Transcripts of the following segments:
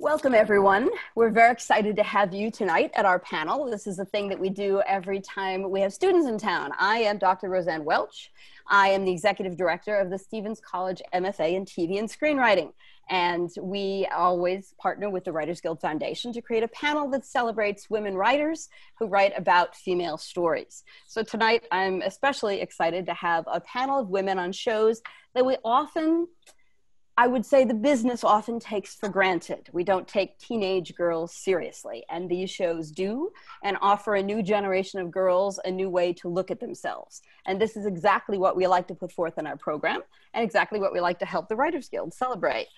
Welcome, everyone. We're very excited to have you tonight at our panel. This is a thing that we do every time we have students in town. I am Dr. Rosanne Welch. I am the executive director of the Stevens College MFA in TV and screenwriting. And we always partner with the Writers Guild Foundation to create a panel that celebrates women writers who write about female stories. So tonight, I'm especially excited to have a panel of women on shows that we often, I would say the business often takes for granted. We don't take teenage girls seriously, and these shows do, and offer a new generation of girls a new way to look at themselves. And this is exactly what we like to put forth in our program, and exactly what we like to help the Writers Guild celebrate.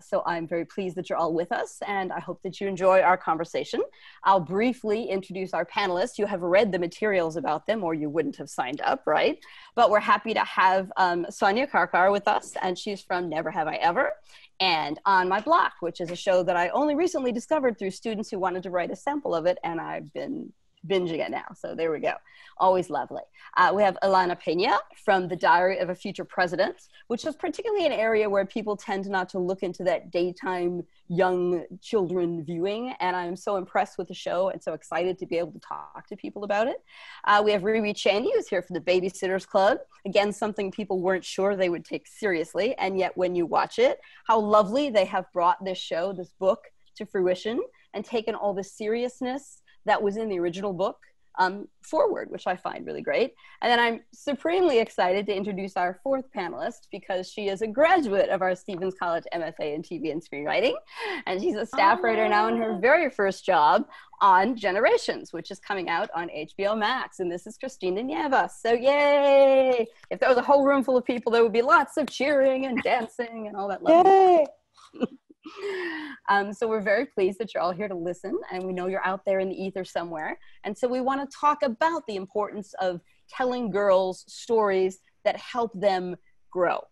So I'm very pleased that you're all with us, and I hope that you enjoy our conversation. I'll briefly introduce our panelists. You have read the materials about them, or you wouldn't have signed up, right? But we're happy to have Sonia Kharkar with us, and she's from Never Have I Ever, and On My Block, which is a show that I only recently discovered through students who wanted to write a sample of it, and I've been binging it now, so there we go. Always lovely. We have Ilana Peña from The Diary of a Future President, which is particularly an area where people tend not to look into that daytime young children viewing, and I'm so impressed with the show and so excited to be able to talk to people about it. We have Rheeqrheeq Chainey, who's here for The Baby Sitters Club. Again, something people weren't sure they would take seriously, and yet when you watch it, how lovely they have brought this show, this book, to fruition and taken all the seriousness that was in the original book forward, which I find really great. And then I'm supremely excited to introduce our fourth panelist because she is a graduate of our Stevens College MFA in TV and screenwriting. And she's a staff writer now in her very first job on Generations, which is coming out on HBO Max. And this is Christina Nieves, so yay. If there was a whole room full of people, there would be lots of cheering and dancing and all that lovely stuff. So we're very pleased that you're all here to listen, and we know you're out there in the ether somewhere. And so we want to talk about the importance of telling girls stories that help them grow.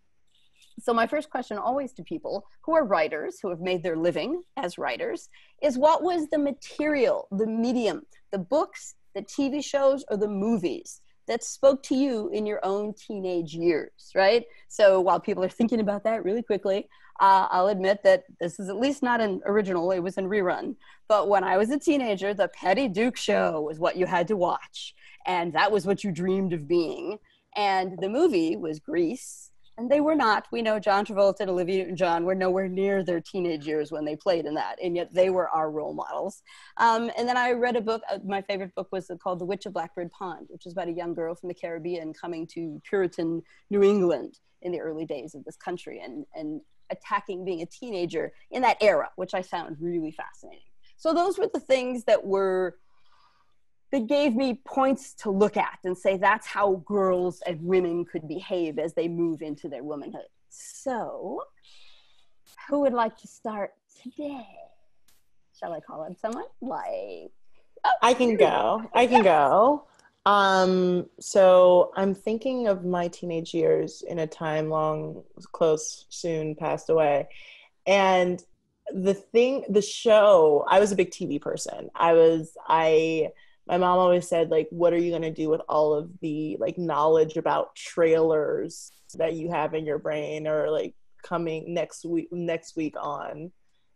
So my first question always to people who are writers, who have made their living as writers, is what was the material, the medium, the books, the TV shows, or the movies that spoke to you in your own teenage years, right? So while people are thinking about that really quickly, I'll admit that this is at least not an original, it was in rerun. But when I was a teenager, the Petty Duke show was what you had to watch. And that was what you dreamed of being. And the movie was Grease. And they were not. We know John Travolta and Olivia Newton-John were nowhere near their teenage years when they played in that. And yet they were our role models. And then I read a book. My favorite book was called The Witch of Blackbird Pond, which is about a young girl from the Caribbean coming to Puritan New England in the early days of this country and attacking being a teenager in that era, which I found really fascinating. So those were the things that were that gave me points to look at and say, that's how girls and women could behave as they move into their womanhood. So who would like to start today? Shall I call on someone? Like, oh, I can go. So I'm thinking of my teenage years in a time long, close, soon passed away. And the show, I was a big TV person. My mom always said, like, what are you going to do with all of the, like, knowledge about trailers that you have in your brain or, like, coming next week on? And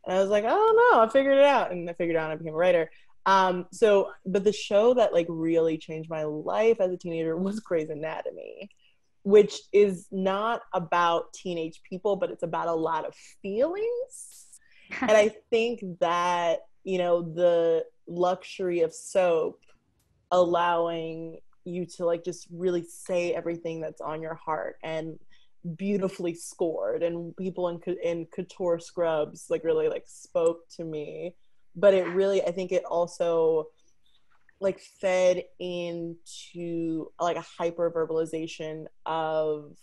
I was like, oh, no, I figured it out. And I figured it out and I became a writer. But the show that, like, really changed my life as a teenager was Grey's Anatomy, which is not about teenage people, but it's about a lot of feelings. And I think that, you know, the luxury of soap allowing you to, like, just really say everything that's on your heart and beautifully scored, and people in couture scrubs, like, really, like, spoke to me. But it really, I think it also, like, fed into, like, a hyper verbalization of,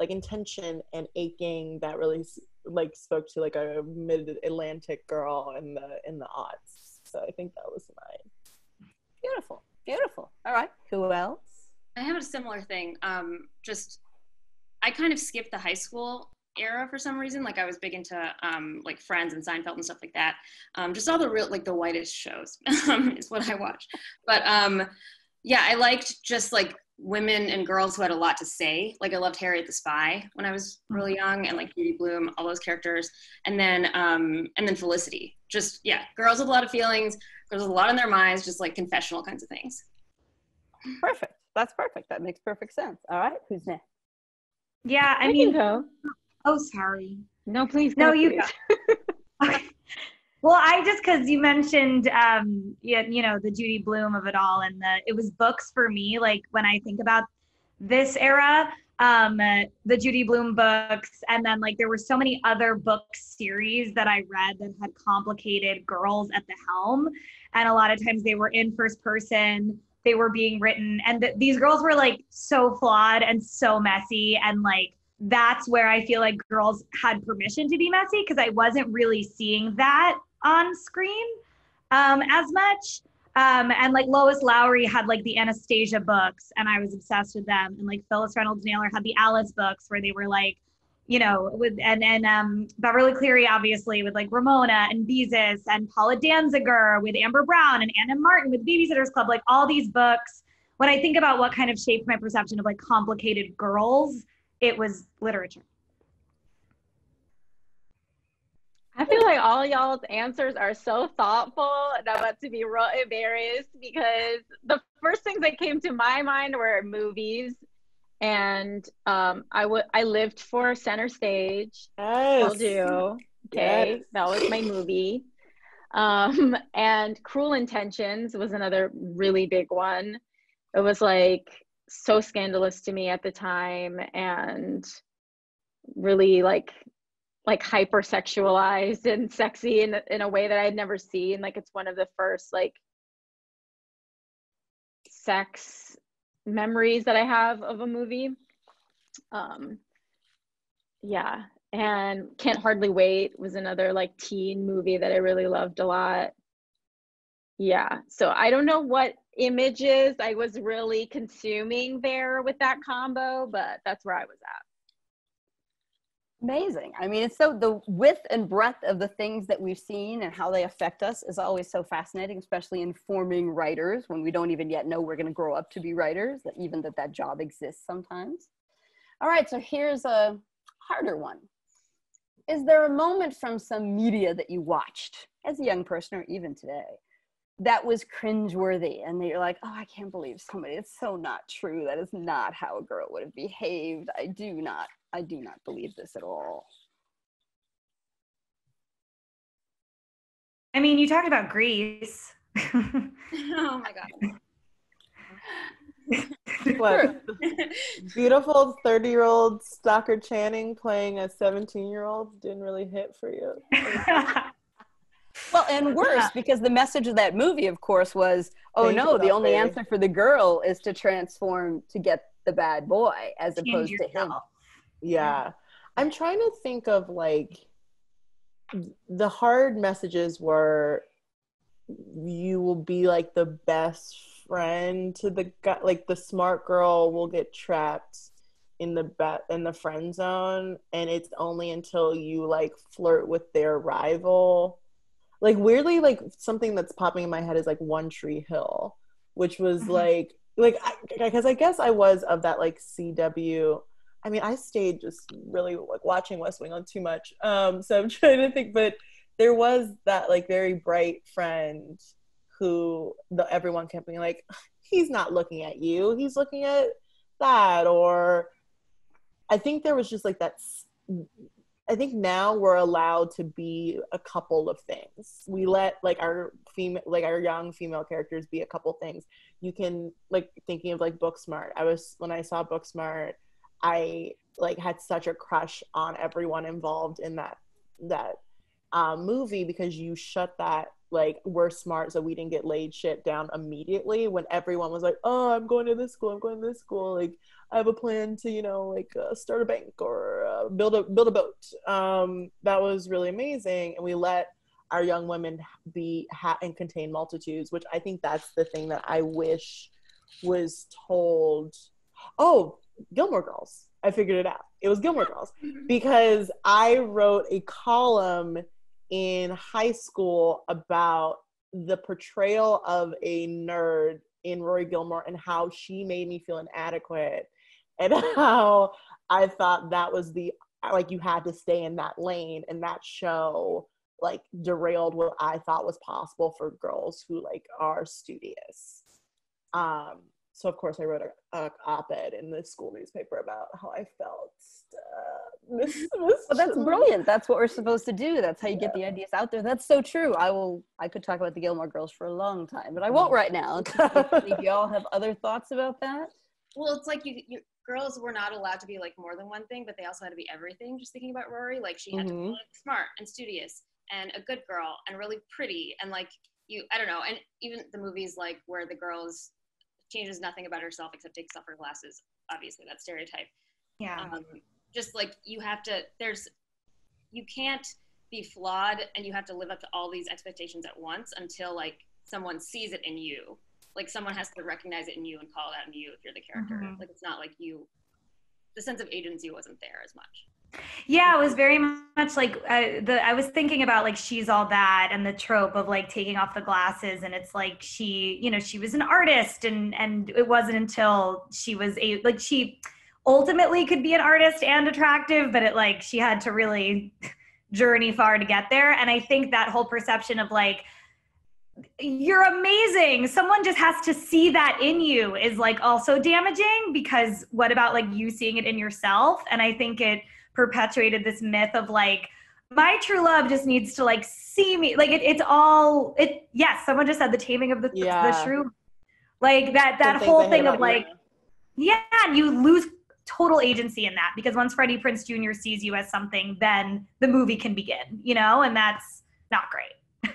like, intention and aching that really, like, spoke to, like, a mid-Atlantic girl in the aughts. So I think that was mine. Beautiful, beautiful. All right, who else? I have a similar thing. I kind of skipped the high school era for some reason. Like, I was big into like Friends and Seinfeld and stuff like that. Just all the real, like, the whitest shows is what I watched. But yeah, I liked just, like, women and girls who had a lot to say. Like I loved Harriet the Spy when I was really young, and like Judy Blume, all those characters. And then Felicity. Just, yeah, girls with a lot of feelings, girls with a lot on their minds, just like confessional kinds of things. Perfect. That's perfect. That makes perfect sense. All right, who's next? Yeah, I mean, go. Oh, sorry. No, please. No, you go. Okay. Well, I just, because you mentioned, you know, the Judy Blume of it all, and it was books for me. Like when I think about this era, the Judy Blume books, and then like there were so many other book series that I read that had complicated girls at the helm, and a lot of times they were in first person. They were being written, and these girls were like so flawed and so messy, and like that's where I feel like girls had permission to be messy, because I wasn't really seeing that on screen as much. And like Lois Lowry had like the Anastasia books, and I was obsessed with them, and like Phyllis Reynolds Naylor had the Alice books, where they were like, you know, with and Beverly Cleary, obviously, with like Ramona and Beezus, and Paula Danziger with Amber Brown, and Anna Martin with Baby Sitters Club. Like all these books, when I think about what kind of shaped my perception of like complicated girls, it was literature. I feel like all y'all's answers are so thoughtful, and I'm about to be real embarrassed, because the first things that came to my mind were movies. And I lived for Center Stage. Yes. I'll do. Okay, yes. That was my movie. And Cruel Intentions was another really big one. It was like so scandalous to me at the time, and really like hypersexualized and sexy in a way that I had never seen. Like it's one of the first like sex memories that I have of a movie. Yeah, and Can't Hardly Wait was another like teen movie that I really loved a lot. Yeah, so I don't know what images I was really consuming there with that combo, but that's where I was at. Amazing. I mean, it's so, the width and breadth of the things that we've seen and how they affect us is always so fascinating, especially informing writers when we don't even yet know we're going to grow up to be writers, that even that job exists sometimes. All right, so here's a harder one. Is there a moment from some media that you watched as a young person or even today that was cringeworthy and that you're like, oh, I can't believe somebody, it's so not true. That is not how a girl would have behaved. I do not believe this at all. I mean, you talked about Grease. Oh my God. What? Beautiful 30-year-old Stalker Channing playing a 17-year-old didn't really hit for you. Well, and worse, because the message of that movie, of course, was, oh no, the only answer for the girl is to transform to get the bad boy, as opposed to him. Yeah. I'm trying to think of like the hard messages were you will be like the best friend to the guy, like the smart girl will get trapped in the friend zone, and it's only until you like flirt with their rival. Like weirdly, like something that's popping in my head is like One Tree Hill, which was like because I guess I was of that like CW. I mean, I stayed just really like watching West Wing on too much. So I'm trying to think, but there was that like very bright friend who everyone kept being like, he's not looking at you, he's looking at that. Or I think there was just like that. I think now we're allowed to be a couple of things. We let like our young female characters be a couple things. You can like, thinking of like Booksmart. When I saw Booksmart, I like had such a crush on everyone involved in that movie, because you shut that like we're smart so we didn't get laid shit down immediately, when everyone was like, oh, I'm going to this school, like I have a plan to, you know, like start a bank or build a boat. That was really amazing, and we let our young women be and contain multitudes, which I think that's the thing that I wish was told. Oh, Gilmore Girls. I figured it out. It was Gilmore Girls, because I wrote a column in high school about the portrayal of a nerd in Rory Gilmore and how she made me feel inadequate and how I thought that was the, like, you had to stay in that lane, and that show like derailed what I thought was possible for girls who like are studious. So of course I wrote an op-ed in the school newspaper about how I felt. Well, that's brilliant. That's what we're supposed to do. That's how you get the ideas out there. That's so true. I could talk about the Gilmore Girls for a long time, but I won't right now. Do y'all have other thoughts about that? Well, it's like you girls were not allowed to be like more than one thing, but they also had to be everything. Just thinking about Rory, like she had to be like smart and studious and a good girl and really pretty and like you. I don't know. And even the movies like where the girls changes nothing about herself except takes off her glasses. Obviously, that stereotype. Yeah. Just like you have to, you can't be flawed and you have to live up to all these expectations at once until like someone sees it in you. Like someone has to recognize it in you and call it out in you if you're the character. Mm-hmm. Like it's not like you, the sense of agency wasn't there as much. Yeah, it was very much like I was thinking about like She's All That and the trope of like taking off the glasses, and it's like she, you know, she was an artist, and it wasn't until she was she ultimately could be an artist and attractive, but it like she had to really journey far to get there. And I think that whole perception of like, you're amazing, someone just has to see that in you is like also damaging, because what about like you seeing it in yourself? And I think it perpetuated this myth of like, my true love just needs to like see me. Like it's all, yes, someone just said The Taming of the Shrew. Like that whole thing of like, and you lose total agency in that, because once Freddie Prinze Jr. sees you as something, then the movie can begin, you know, and that's not great.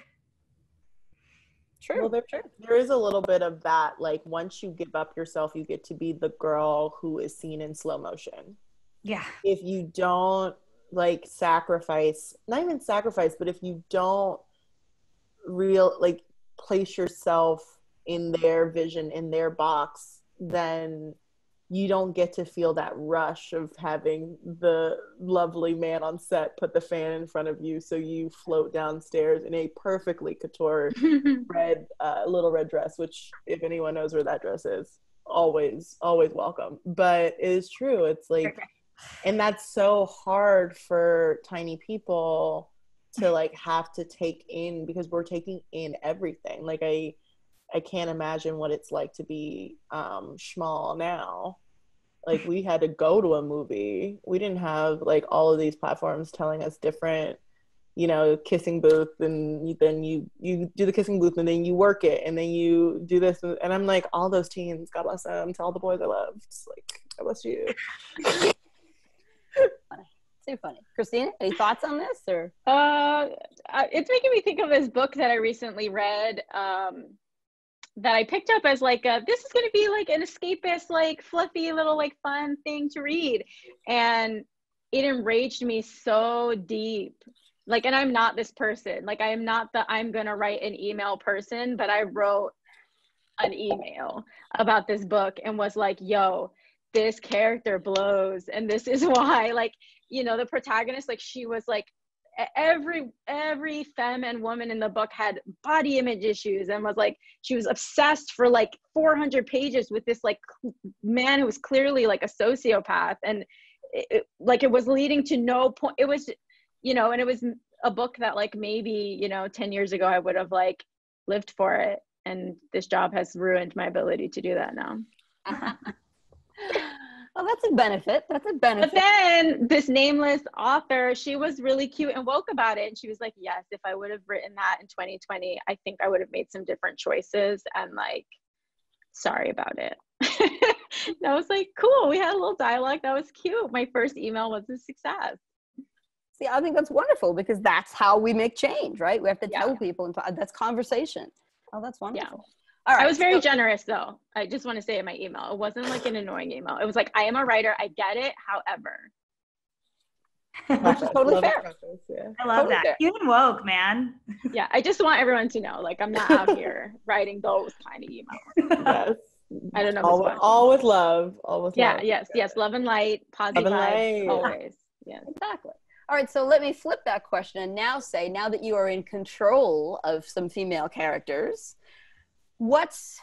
True. Well, there is a little bit of that. Like once you give up yourself, you get to be the girl who is seen in slow motion. Yeah. If you don't like not even sacrifice, but if you don't place yourself in their vision, in their box, then you don't get to feel that rush of having the lovely man on set put the fan in front of you so you float downstairs in a perfectly couture little red dress, which if anyone knows where that dress is, always welcome. But it is true. It's like, and that's so hard for tiny people to like have to take in, because we're taking in everything. Like I can't imagine what it's like to be small now. Like we had to go to a movie. We didn't have like all of these platforms telling us different, you know, Kissing Booth, and then you do the Kissing Booth, and then you work it, and then you do this. And I'm like, all those teens, God bless them, to all the boys I love. It's like, God bless you. Too funny. Christina, any thoughts on this? Or it's making me think of this book that I recently read that I picked up as like, this is going to be like an escapist, like fluffy little like fun thing to read. And it enraged me so deep. Like, and I'm not this person. Like, I am not the I'm going to write an email person, but I wrote an email about this book and was like, yo, this character blows. And this is why, like, you know, the protagonist, like she was like, every femme and woman in the book had body image issues, and was like, she was obsessed for like 400 pages with this like man who was clearly like a sociopath, and it was leading to no point. It was, you know, and it was a book that like maybe, you know, 10 years ago I would have like lived for it, and this job has ruined my ability to do that now. Well, that's a benefit. But then this nameless author, she was really cute and woke about it. And she was like, yes, if I would have written that in 2020, I think I would have made some different choices. And like, sorry about it. And I was like, cool. We had a little dialogue. That was cute. My first email was a success. See, I think that's wonderful, because that's how we make change, right? We have to tell people, and that's conversation. Oh, that's wonderful. Yeah. All right, I was very generous, though. I just want to say in my email, it wasn't like an annoying email. It was like, I am a writer. I get it. However. Which is totally fair. Process, yeah. I love that. You and woke, man. Yeah, I just want everyone to know, like, I'm not out here writing those kind of emails. Yes. I don't know. All with love. All with love. Yeah, yes. Love and light. Positive vibes. Always. Yeah, exactly. All right, so let me flip that question and now say, now that you are in control of some female characters, what's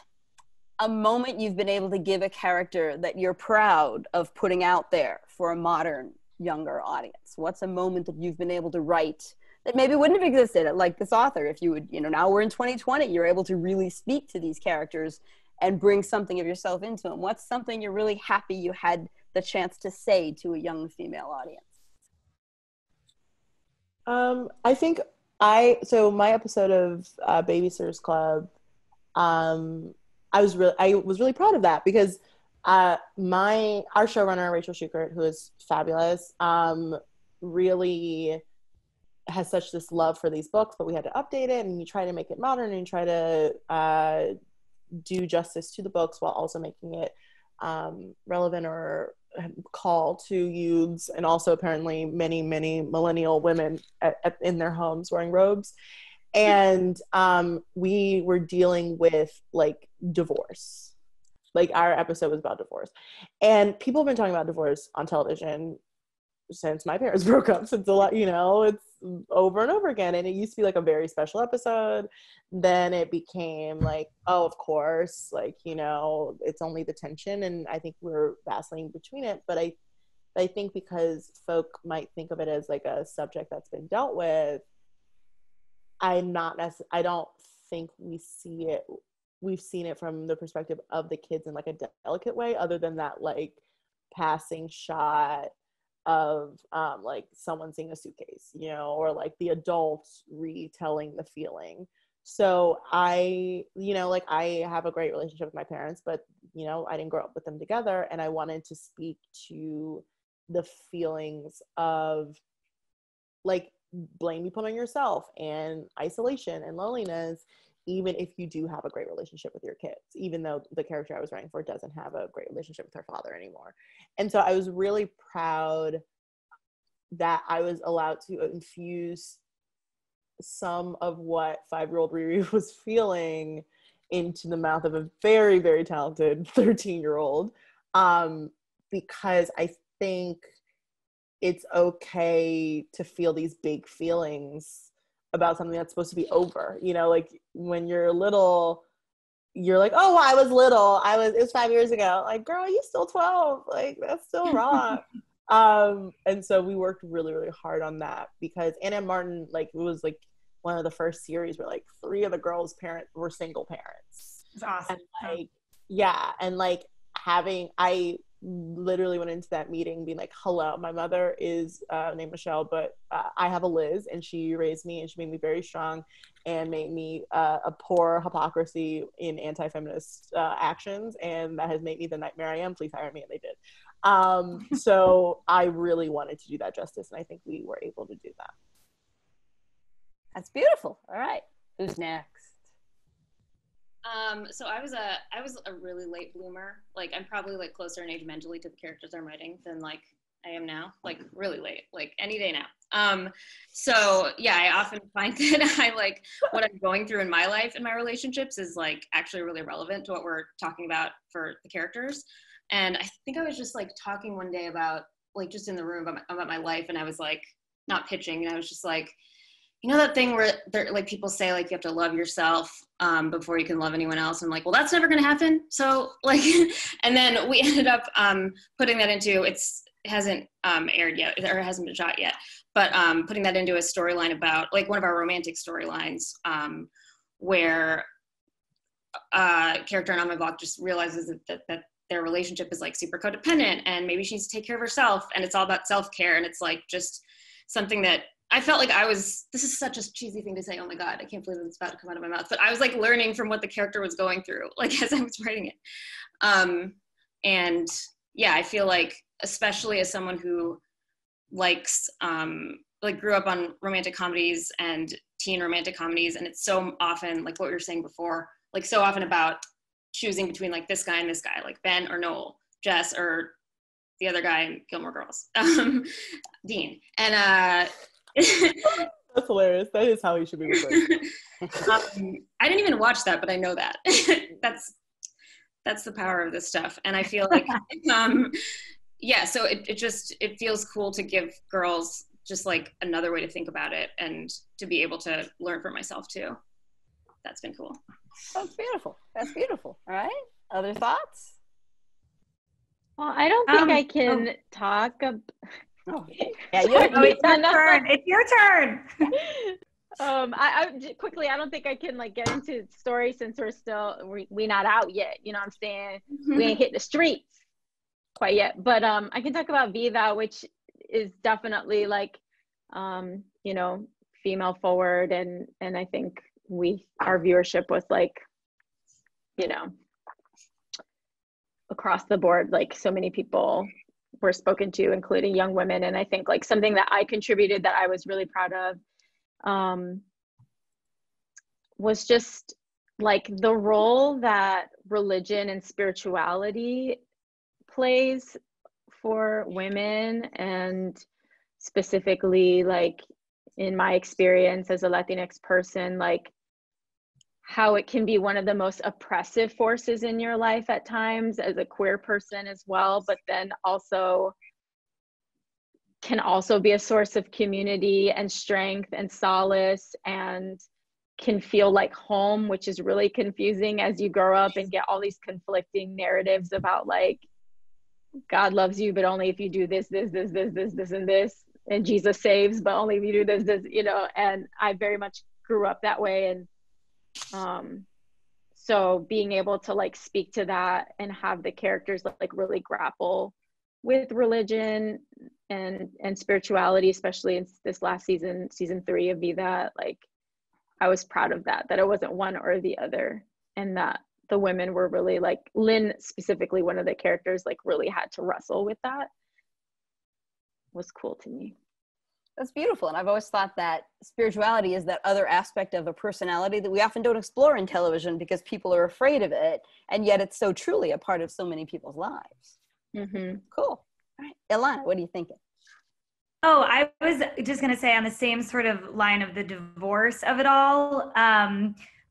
a moment you've been able to give a character that you're proud of putting out there for a modern, younger audience? What's a moment that you've been able to write that maybe wouldn't have existed, like this author, if you would, you know, now we're in 2020, you're able to really speak to these characters and bring something of yourself into them. What's something you're really happy you had the chance to say to a young female audience? I think so my episode of Baby Sitters Club, I was really proud of that because our showrunner, Rachel Schuchert, who is fabulous, really has such this love for these books, but we had to update it and you try to make it modern and you try to do justice to the books while also making it relevant or call to youths and also apparently many, many millennial women in their homes wearing robes. And we were dealing with like divorce. Like our episode was about divorce. And people have been talking about divorce on television since my parents broke up, since a lot, you know, it's over and over again. And it used to be like a very special episode. Then it became like, oh, of course, like, you know, it's only the tension. And I think we're vacillating between it. But I think because folk might think of it as like a subject that's been dealt with, I don't think we see it. We've seen it from the perspective of the kids in like a delicate way, other than that like passing shot of like someone seeing a suitcase, you know, or like the adults retelling the feeling. So I have a great relationship with my parents, but you know, I didn't grow up with them together, and I wanted to speak to the feelings of like blame you put on yourself and isolation and loneliness, even if you do have a great relationship with your kids, even though the character I was writing for doesn't have a great relationship with her father anymore. And so I was really proud that I was allowed to infuse some of what 5-year-old Riri was feeling into the mouth of a very, very talented 13-year-old, because I think it's okay to feel these big feelings about something that's supposed to be over. You know, like when you're little, you're like, oh, I was little. It was 5 years ago. Like, girl, you still 12. Like, that's still wrong. And so we worked really, really hard on that because Anna Martin, like, it was like one of the first series where like 3 of the girls' parents were single parents. It's awesome. And, like, yeah. And like I literally went into that meeting being like, hello, my mother is named Michelle, but I have a Liz, and she raised me and she made me very strong and made me a poor hypocrisy in anti-feminist actions, and that has made me the nightmare I am. Please hire me. And they did. So I really wanted to do that justice, and I think we were able to do that. That's beautiful. All right, who's next? So I was a really late bloomer. Like, I'm probably like closer in age mentally to the characters I'm writing than like I am now, like really late, like any day now. So yeah, I often find that I like what I'm going through in my life and my relationships is like actually really relevant to what we're talking about for the characters. And I think I was just like talking one day about like just in the room about my life, and I was like not pitching, and I was just like, you know that thing where like people say like you have to love yourself before you can love anyone else? I'm like, well, that's never going to happen. So like, and then we ended up putting that into, it hasn't aired yet, or it hasn't been shot yet, but putting that into a storyline about like one of our romantic storylines where a character on My Block just realizes that their relationship is like super codependent, and maybe she needs to take care of herself, and it's all about self-care, and it's like just something that I felt like this is such a cheesy thing to say, oh my God, I can't believe it's about to come out of my mouth, but I was like learning from what the character was going through, like as I was writing it. And yeah, I feel like, especially as someone who likes, like grew up on romantic comedies and teen romantic comedies, and it's so often, like what you were saying before, like so often about choosing between like this guy and this guy, like Ben or Noel, Jess or the other guy in Gilmore Girls, Dean. And, that's hilarious. That is how you should be referred to. I didn't even watch that, but I know that. that's the power of this stuff. And I feel like yeah, so it feels cool to give girls just like another way to think about it and to be able to learn for myself too. That's been cool. That's beautiful. All right. Other thoughts? Well, I don't think I can talk about... Yeah, it's your turn. I quickly, I don't think I can like get into the story since we're still, we're not out yet. You know what I'm saying? Mm-hmm. We ain't hit the streets quite yet. But I can talk about Vida, which is definitely like, you know, female forward. And I think our viewership was like, you know, across the board, like so many people were spoken to, including young women. And I think like something that I contributed that I was really proud of was just like the role that religion and spirituality plays for women, and specifically like in my experience as a Latinx person, like how it can be one of the most oppressive forces in your life at times as a queer person as well, but then also can also be a source of community and strength and solace, and can feel like home, which is really confusing as you grow up and get all these conflicting narratives about like, God loves you, but only if you do this, this, this, this, this, this, and this, and Jesus saves, but only if you do this, this, you know, and I very much grew up that way. And so being able to like speak to that and have the characters like really grapple with religion and spirituality, especially in this last season, season 3 of Vida, like I was proud of that, that it wasn't one or the other, and that the women were really like, Lynn specifically, one of the characters, like really had to wrestle with that. Was cool to me. That's beautiful. And I've always thought that spirituality is that other aspect of a personality that we often don't explore in television because people are afraid of it. And yet it's so truly a part of so many people's lives. Mm-hmm. Cool. All right. Ilana, what are you thinking? Oh, I was just going to say on the same sort of line of the divorce of it all.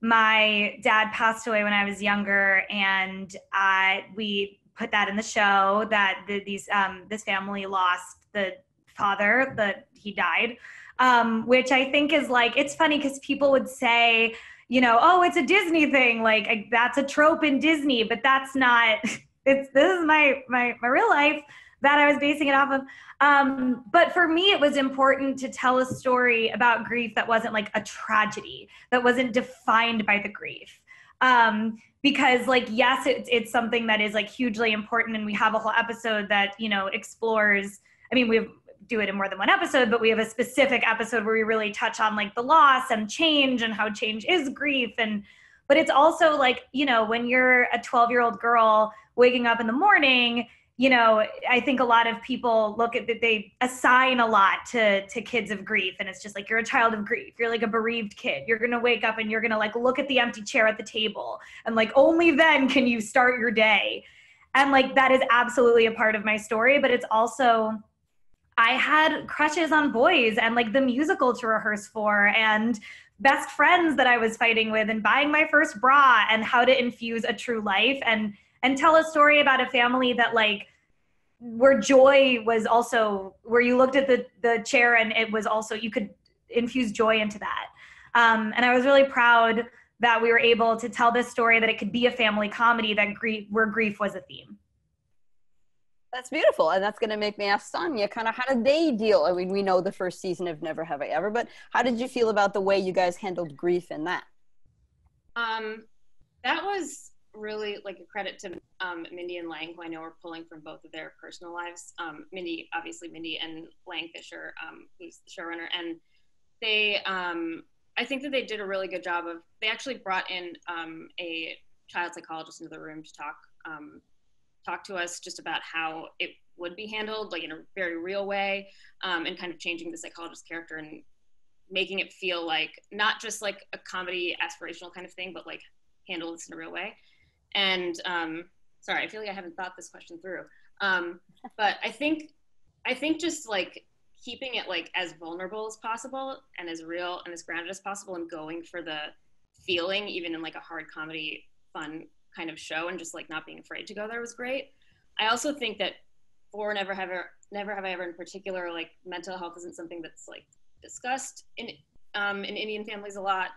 My dad passed away when I was younger, and we put that in the show that this family lost the father, that he died, which I think is like, it's funny because people would say, you know, oh, it's a Disney thing, like that's a trope in Disney, but that's not, this is my real life that I was basing it off of. But for me, it was important to tell a story about grief that wasn't like a tragedy, that wasn't defined by the grief. Because like, yes, it's something that is like hugely important, and we have a whole episode that, you know, explores, I mean, we do it in more than one episode, but we have a specific episode where we really touch on like the loss and change and how change is grief. But it's also like, you know, when you're a 12-year-old girl waking up in the morning, you know, I think a lot of people look at that, they assign a lot to kids of grief. And it's just like, you're a child of grief. You're like a bereaved kid. You're going to wake up and you're going to like look at the empty chair at the table. And like, only then can you start your day. And like, that is absolutely a part of my story, but it's also, I had crushes on boys and like the musical to rehearse for, and best friends that I was fighting with, and buying my first bra, and how to infuse a true life and tell a story about a family that like, where joy was also, where you looked at the chair and it was also, you could infuse joy into that. And I was really proud that we were able to tell this story, that it could be a family comedy that where grief was a theme. That's beautiful. And that's going to make me ask Sonia, kind of how did they deal? I mean, we know the first season of Never Have I Ever, but how did you feel about the way you guys handled grief in that? That was really like a credit to Mindy and Lang, who I know are pulling from both of their personal lives. Mindy and Lang Fisher, who's the showrunner. And they, I think that they did a really good job of, they actually brought in a child psychologist into the room to talk to us just about how it would be handled, like in a very real way, and kind of changing the psychologist's character and making it feel like not just like a comedy aspirational kind of thing, but like handle this in a real way. And sorry, I feel like I haven't thought this question through. But I think just like keeping it like as vulnerable as possible and as real and as grounded as possible, and going for the feeling, even in like a hard comedy, fun kind of show, and just like not being afraid to go there was great. I also think that for Never Have I Ever in particular, like mental health isn't something that's like discussed in Indian families a lot.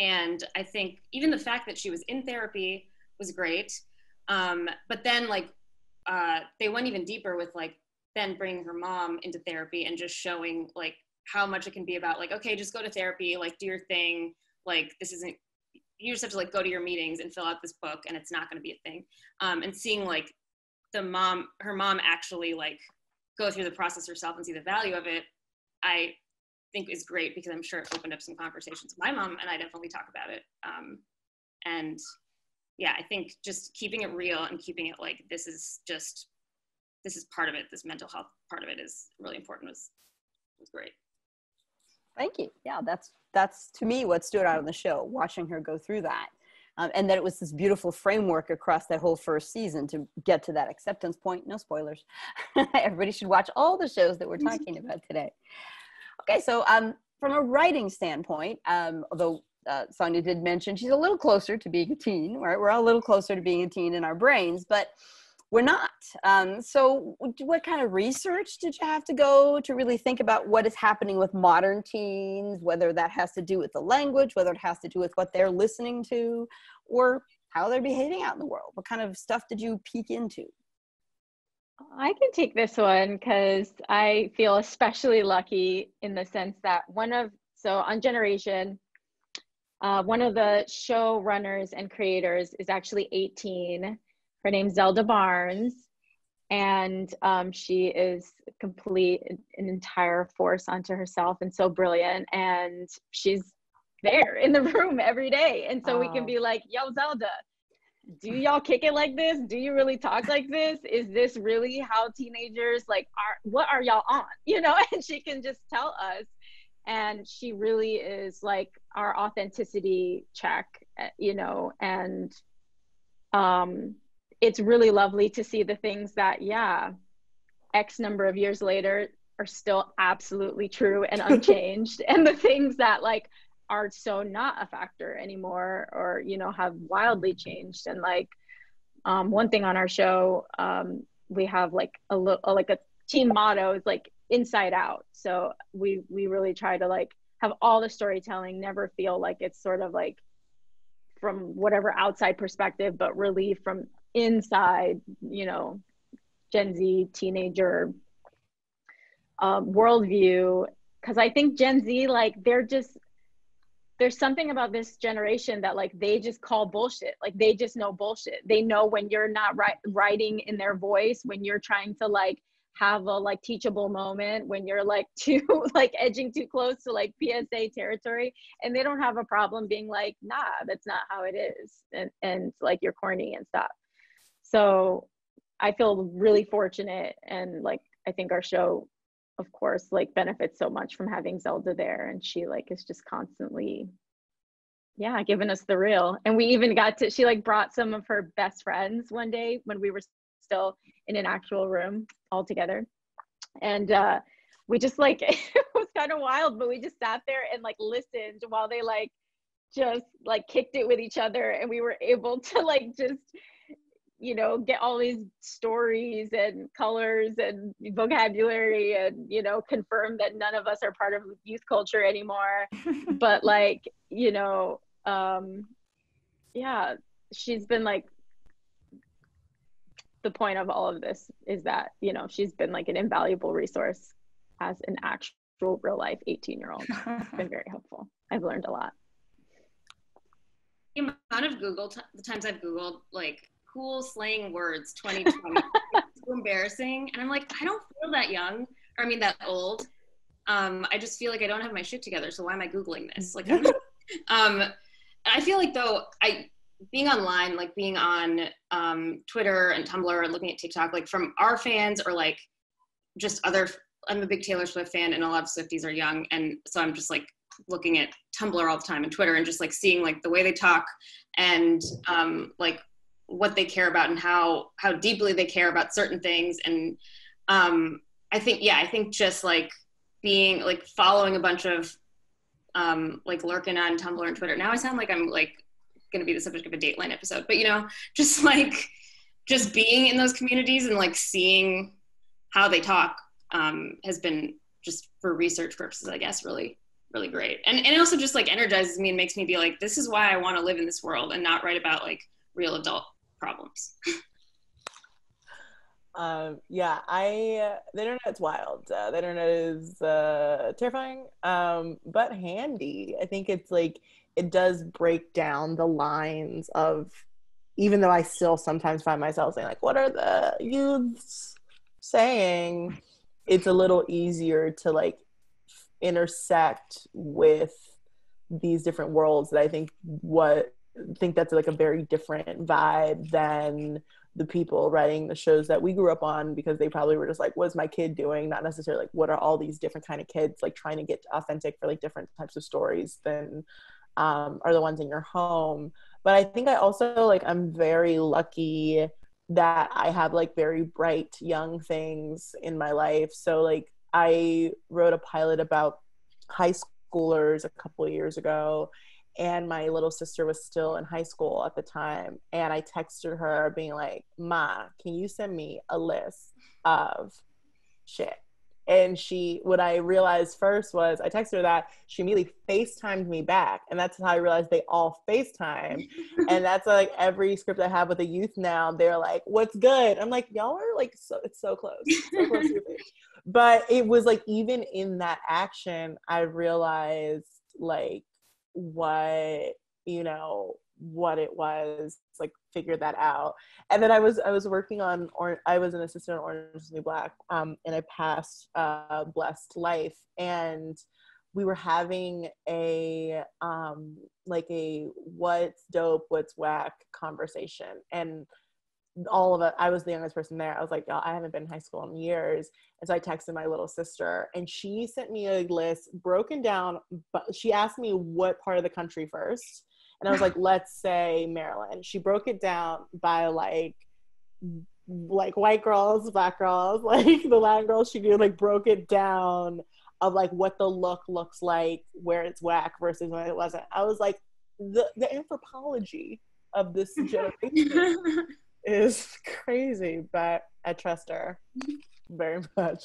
And I think even the fact that she was in therapy was great. But then like they went even deeper with like then bringing her mom into therapy and just showing like how much it can be about like, okay, just go to therapy, like do your thing, like this isn't, you just have to like go to your meetings and fill out this book and it's not going to be a thing. And seeing like the mom, her mom actually like go through the process herself and see the value of it, I think is great because I'm sure it opened up some conversations. My mom and I definitely talk about it. And yeah, I think just keeping it real and keeping it like, this is just, this is part of it. This mental health part of it is really important. Was great. Thank you. Yeah, that's to me what stood out on the show, watching her go through that. And that it was this beautiful framework across that whole first season to get to that acceptance point. No spoilers. Everybody should watch all the shows that we're talking about today. Okay, so from a writing standpoint, although Sonia did mention she's a little closer to being a teen, right? We're all a little closer to being a teen in our brains, but we're not. So what kind of research did you have to go to really think about what is happening with modern teens, whether that has to do with the language, whether it has to do with what they're listening to, or how they're behaving out in the world? What kind of stuff did you peek into? I can take this one because I feel especially lucky in the sense that on Generation, one of the showrunners and creators is actually 18. Her name's Zelda Barnes, and she is complete, an entire force unto herself, and so brilliant, and she's there in the room every day. And so we can be like, yo, Zelda, do y'all kick it like this? Do you really talk like this? Is this really how teenagers, like, what are y'all on? You know, and she can just tell us. And she really is like our authenticity check, you know, and it's really lovely to see the things that, yeah, X number of years later are still absolutely true and unchanged. And the things that like are so not a factor anymore or, you know, have wildly changed. And like one thing on our show, we have like a team motto is like inside out. So we really try to like have all the storytelling, never feel like it's sort of like from whatever outside perspective, but really from inside, you know, Gen Z teenager worldview. Because I think Gen Z, like, there's something about this generation that like they just call bullshit. Like they just know bullshit. They know when you're not writing in their voice, when you're trying to like have a like teachable moment, when you're like too like edging too close to like PSA territory, and they don't have a problem being like, nah, that's not how it is, and like you're corny and stuff. So I feel really fortunate, and like I think our show, of course, like benefits so much from having Zelda there, and she like is just constantly, yeah, giving us the real. And we even she like brought some of her best friends one day when we were still in an actual room all together, and we just like it was kind of wild, but we just sat there and like listened while they like just like kicked it with each other, and we were able to like just, you know, get all these stories and colors and vocabulary, and, you know, confirm that none of us are part of youth culture anymore. But like, you know, yeah, she's been like, the point of all of this is that, you know, she's been like an invaluable resource as an actual real life 18-year-old. It's been very helpful. I've learned a lot. The amount of the times I've Googled like cool slang words 2020, it's so embarrassing. And I'm like, I don't feel that young, or I mean that old. I just feel like I don't have my shit together. So why am I Googling this? Like, I feel like though, being online, like being on Twitter and Tumblr and looking at TikTok, like from our fans or like just other, I'm a big Taylor Swift fan and a lot of Swifties are young. And so I'm just like looking at Tumblr all the time and Twitter and just like seeing like the way they talk and like what they care about and how deeply they care about certain things. And I think just like being like following a bunch of like lurking on Tumblr and Twitter. Now I sound like I'm like, going to be the subject of a Dateline episode, but you know, just being in those communities and like seeing how they talk has been, just for research purposes, I guess, really, really great. And it also just like energizes me and makes me be like, this is why I want to live in this world and not write about like real adult problems. The internet's wild. The internet is terrifying, but handy. I think it's like, it does break down the lines of, even though I still sometimes find myself saying like, what are the youths saying? It's a little easier to like intersect with these different worlds that I think that's like a very different vibe than the people writing the shows that we grew up on, because they probably were just like, what's my kid doing? Not necessarily like, what are all these different kind of kids like trying to get authentic for like different types of stories than are the ones in your home. But I think I also like, I'm very lucky that I have like very bright young things in my life. So like I wrote a pilot about high schoolers a couple of years ago, and my little sister was still in high school at the time. And I texted her being like, Ma, can you send me a list of shit? And what I realized first was, I texted her that, she immediately FaceTimed me back. And that's how I realized they all FaceTime. And that's like every script I have with a youth now, they're like, what's good? I'm like, y'all are like, it's so close. It's so close to your face. But it was like, even in that action, I realized like what it was, like figure that out. And then I was working on, or I was an assistant on Orange is the New Black, and I passed Blessed Life, and we were having a what's dope, what's whack conversation, and all of us, I was the youngest person there. I was like, y'all, I haven't been in high school in years. And so I texted my little sister, and she sent me a list broken down, but she asked me what part of the country first. And I was like, let's say Maryland. She broke it down by like white girls, black girls, like the Latin girls. She did like broke it down of like what the look looks like, where it's whack versus when it wasn't. I was like, the anthropology of this generation is crazy, but I trust her very much.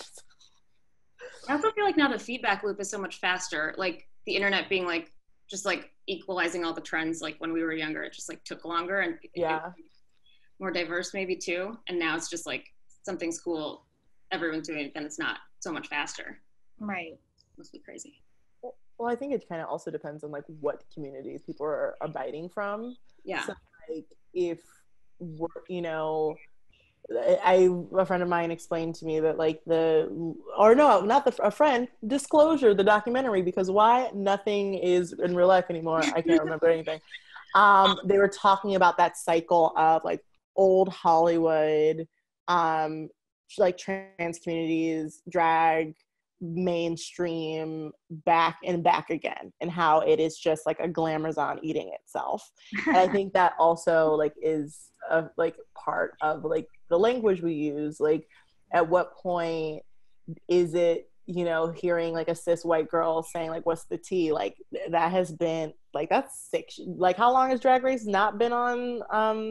I also feel like now the feedback loop is so much faster. Like the internet being like, just like equalizing all the trends, like when we were younger, it just like took longer and more diverse maybe too. And now it's just like, something's cool, everyone's doing it, then it's not so much faster. Right. Must be crazy. Well, I think it kind of also depends on like what communities people are abiding from. Yeah. So like if we're, a friend of mine explained to me that like Disclosure, the documentary, because why? Nothing is in real life anymore. I can't remember anything. They were talking about that cycle of like old Hollywood, like trans communities, drag, mainstream, back and back again, and how it is just like a glamazon eating itself. And I think that also like is like part of like the language we use. Like at what point is it, hearing like a cis white girl saying like, what's the tea? Like that has been like, that's 6, like how long has Drag Race not been on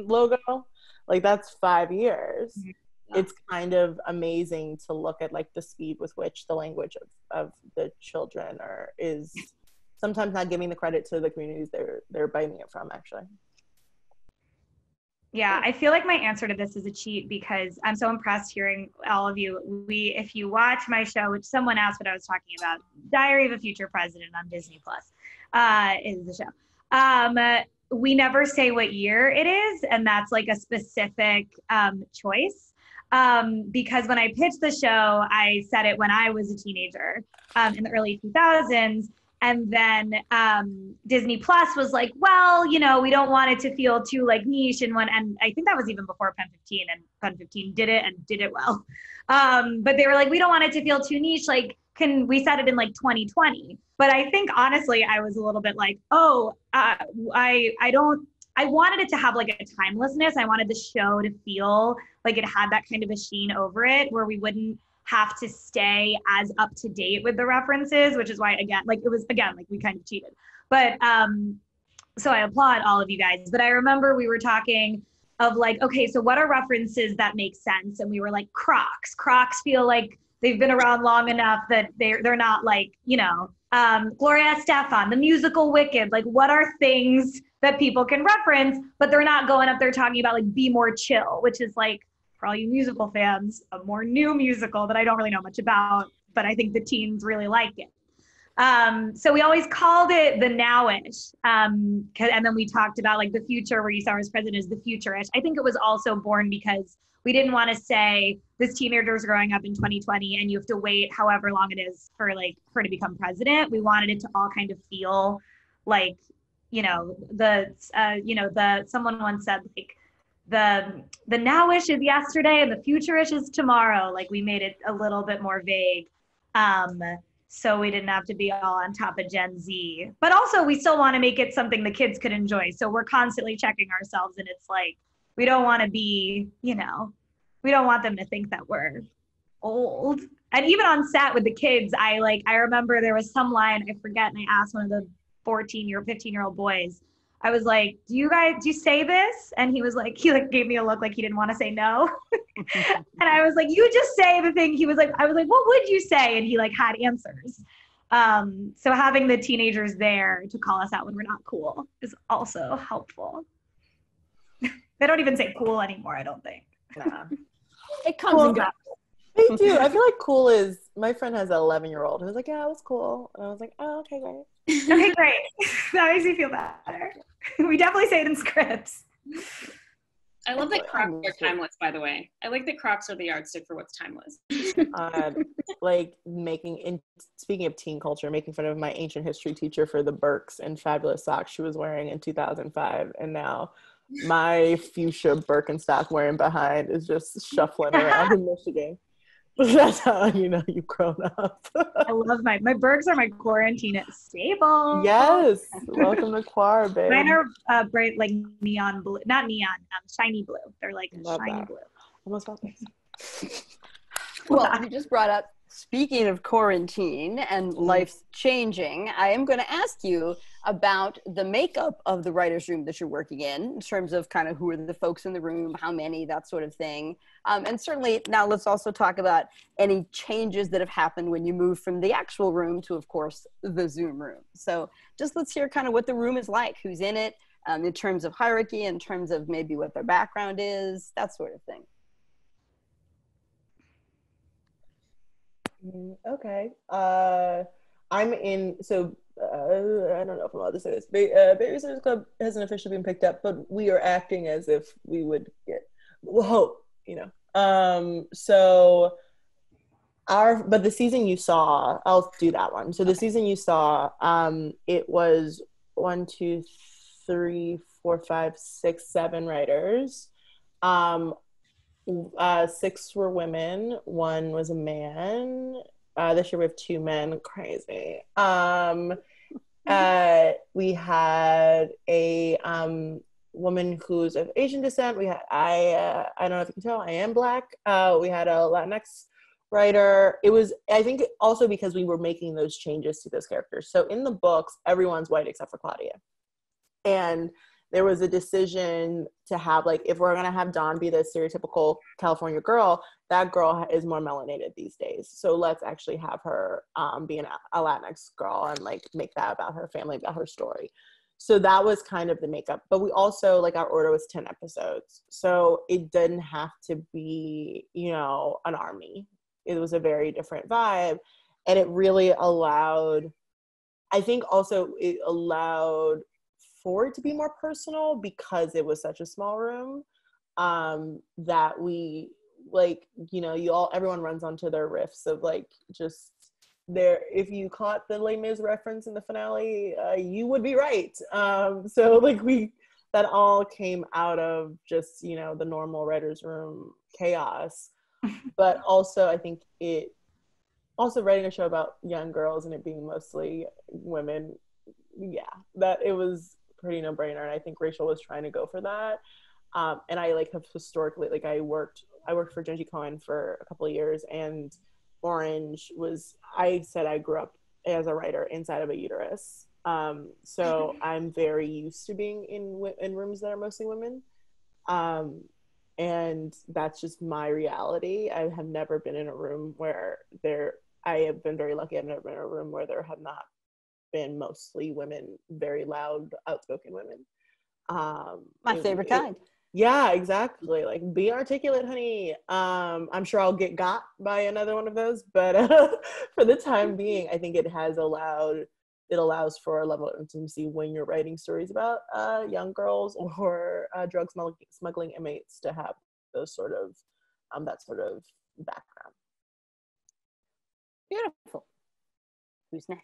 Logo? Like that's 5 years. Mm-hmm. It's kind of amazing to look at like the speed with which the language of the children is sometimes not giving the credit to the communities they're biting it from, actually. Yeah, I feel like my answer to this is a cheat, because I'm so impressed hearing all of you. If you watch my show, which someone asked what I was talking about, Diary of a Future President on Disney Plus is the show. We never say what year it is, and that's like a specific choice. Because when I pitched the show, I said it when I was a teenager in the early 2000s. And then Disney Plus was like, well, we don't want it to feel too like niche. And I think that was even before Pen 15, and Pen 15 did it and did it well. But they were like, we don't want it to feel too niche. Like, can we set it in like 2020? But I think honestly, I was a little bit like, I wanted it to have like a timelessness. I wanted the show to feel like it had that kind of a sheen over it, where we wouldn't have to stay as up to date with the references, which is why, again, like it was, again, like we kind of cheated. But so I applaud all of you guys. But I remember we were talking of like, okay, so what are references that make sense? And we were like, Crocs. Crocs feel like they've been around long enough that they're not like, Gloria Estefan, the musical Wicked. Like, what are things that people can reference, but they're not going up there talking about like Be More Chill, which is like, for all you musical fans, a more new musical that I don't really know much about, but I think the teens really like it. So we always called it the now-ish. And then we talked about like the future, where you saw as president is the future-ish. I think it was also born because we didn't want to say this teenager is growing up in 2020 and you have to wait however long it is for like her to become president. We wanted it to all kind of feel like, you know, someone once said like the now-ish is yesterday and the future-ish is tomorrow. Like we made it a little bit more vague. So we didn't have to be all on top of Gen Z. But also we still want to make it something the kids could enjoy. So we're constantly checking ourselves, and it's like, we don't want to be, you know, we don't want them to think that we're old. And even on set with the kids, I remember there was some line, I forget, and I asked one of the 15-year-old boys, I was like, do you say this? And he was like, he like gave me a look like he didn't want to say no. And I was like, you just say the thing. He was like, I was like, what would you say? And he like had answers. So having the teenagers there to call us out when we're not cool is also helpful. They don't even say cool anymore, I don't think. Nah. It comes and goes. They do. I feel like cool is, my friend has an 11-year-old who's like, yeah, it was cool. And I was like, oh, okay, great. Okay, great. That makes me feel better. We definitely say it in scripts. I love that crops are timeless, by the way. I like that crops are the yardstick for what's timeless. Speaking of teen culture, making fun of my ancient history teacher for the Birks and fabulous socks she was wearing in 2005. And now my fuchsia Birkenstock wearing behind is just shuffling around in Michigan. That's how you know you've grown up. I love my Bergs are my quarantine staple. Yes, welcome to Quar, babe. Mine are bright, like neon blue, not neon, shiny blue. They're like love shiny that. Blue. Almost got this. Well, you just brought up, speaking of quarantine and life's changing, I am going to ask you about the makeup of the writer's room that you're working in terms of kind of who are the folks in the room, how many, that sort of thing. And certainly now let's also talk about any changes that have happened when you move from the actual room to, of course, the Zoom room. So just let's hear kind of what the room is like, who's in it, in terms of hierarchy, in terms of maybe what their background is, that sort of thing. Okay. I'm in, so I don't know if I'm allowed to say this. Baby Sitters Club hasn't officially been picked up, but we are acting as if we would get, we'll hope, you know. But the season you saw, I'll do that one. So the season you saw, it was 7 writers. 6 were women, 1 was a man. This year we have 2 men, crazy. We had a woman who's of Asian descent. We had, I don't know if you can tell, I am Black. We had a Latinx writer. It was, I think also because we were making those changes to those characters. So in the books, everyone's white except for Claudia. And there was a decision to have, like, if we're going to have Dawn be the stereotypical California girl, that girl is more melanated these days. So let's actually have her be a Latinx girl and, like, make that about her family, about her story. So that was kind of the makeup. But we also, like, our order was 10 episodes. So it didn't have to be, you know, an army. It was a very different vibe. And it really allowed, I think also it allowed forward to be more personal because it was such a small room that we, like, you know, everyone runs onto their riffs of, like, just their, if you caught the Les Mis reference in the finale, you would be right. So, like, that all came out of just, you know, the normal writer's room chaos. But also, I think it, also writing a show about young girls and it being mostly women, yeah, that it was pretty no-brainer, and I think Rachel was trying to go for that, and I, like, have historically, like, I worked for Genji Cohen for a couple of years, and Orange was, I said I grew up as a writer inside of a uterus, so I'm very used to being in rooms that are mostly women, and that's just my reality. I have never been in a room where I have been very lucky, I've never been in a room where there have not been mostly women, very loud, outspoken women. My favorite kind. Yeah, exactly. Like, be articulate, honey. I'm sure I'll get got by another one of those, but for the time being, I think it has allowed, it allows for a level of intimacy when you're writing stories about young girls or drug smuggling inmates to have those sort of, that sort of background. Beautiful. Who's next?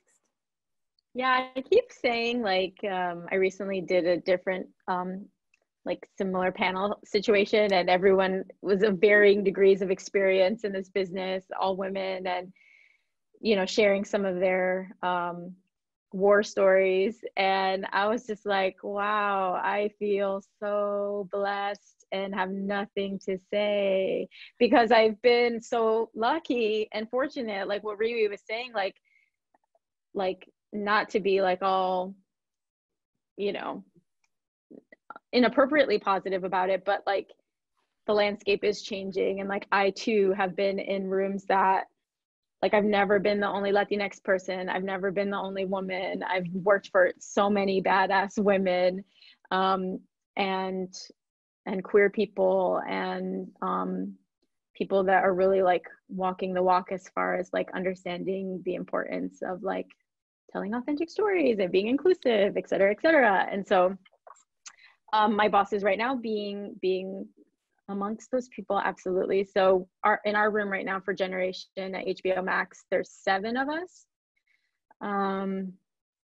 Yeah, I keep saying, like, I recently did a different, like, similar panel situation, and everyone was of varying degrees of experience in this business, all women, and, you know, sharing some of their war stories. And I was just like, wow, I feel so blessed and have nothing to say, because I've been so lucky and fortunate, like what Riri was saying, like, not to be like all, you know, inappropriately positive about it, but like the landscape is changing. And like, I too have been in rooms that, like, I've never been the only Latinx person. I've never been the only woman. I've worked for so many badass women, and queer people, and people that are really like walking the walk as far as like understanding the importance of like telling authentic stories and being inclusive, et cetera, et cetera. And so my boss is right now being amongst those people, absolutely. So in our room right now for Generation at HBO Max, there's 7 of us. And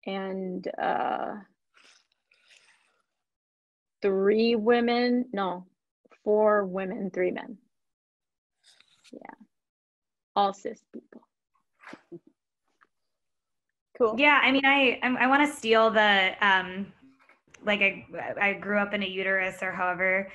4 women, 3 men. Yeah, all cis people. Cool. Yeah, I mean, I want to steal the, like, I grew up in a uterus, or however,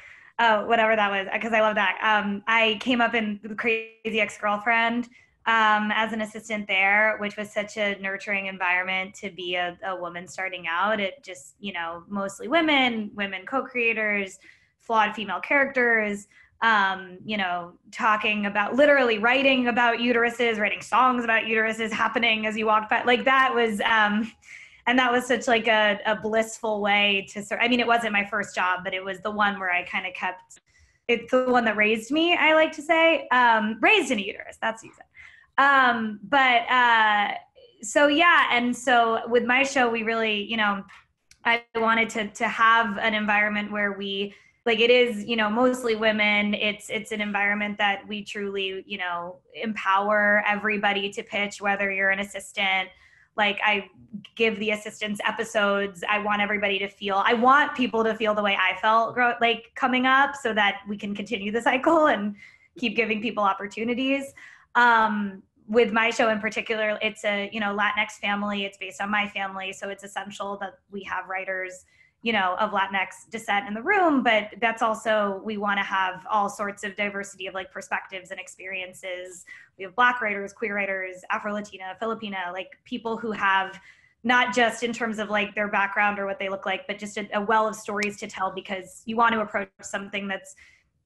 whatever that was, because I love that. I came up in Crazy Ex-Girlfriend as an assistant there, which was such a nurturing environment to be a woman starting out. It just, you know, mostly women co-creators, flawed female characters, you know, talking about, literally writing about uteruses, writing songs about uteruses happening as you walked by. Like, that was, and that was such like a blissful way to start. I mean, it wasn't my first job, but it was the one where I kind of kept, it's the one that raised me, I like to say, raised in a uterus, that's what you said. So yeah, and so with my show, we really, you know, I wanted to have an environment where we, like, it is, you know, mostly women. It's an environment that we truly, you know, empower everybody to pitch, whether you're an assistant. Like, I give the assistants episodes. I want everybody to feel, I want people to feel the way I felt, like, coming up, so that we can continue the cycle and keep giving people opportunities. With my show in particular, it's a, you know, Latinx family. It's based on my family. So it's essential that we have writers, you know, of Latinx descent in the room, but that's also, we want to have all sorts of diversity of like perspectives and experiences. We have Black writers, queer writers, Afro-Latina, Filipina, like people who have not just in terms of like their background or what they look like, but just a well of stories to tell, because you want to approach something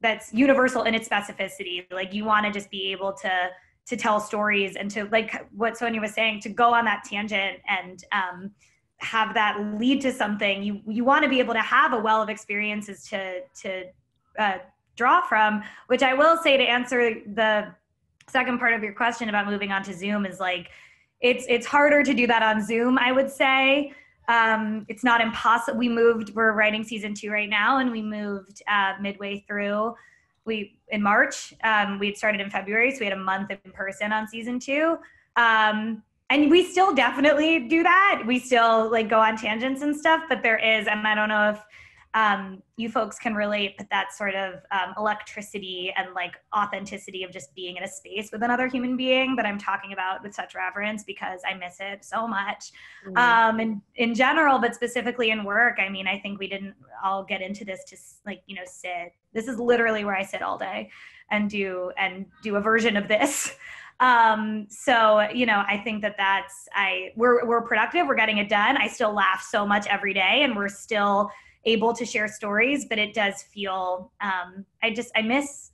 that's universal in its specificity. Like, you want to just be able to tell stories, and to, like what Sonia was saying, to go on that tangent and, have that lead to something. You want to be able to have a well of experiences to draw from, which I will say, to answer the second part of your question about moving on to Zoom, is like, it's harder to do that on Zoom, I would say. It's not impossible. We're writing season 2 right now, and we moved midway through. In March, we had started in February, so we had a month in person on season 2. And we still definitely do that. We still like go on tangents and stuff, but there is, and I don't know if you folks can relate, but that sort of electricity and like authenticity of just being in a space with another human being that I'm talking about with such reverence, because I miss it so much. Mm-hmm. And in general, but specifically in work, I mean, I think we didn't all get into this to like, you know, sit. This is literally where I sit all day and do a version of this. So, you know, I think that we're productive, we're getting it done. I still laugh so much every day, and we're still able to share stories, but it does feel, I miss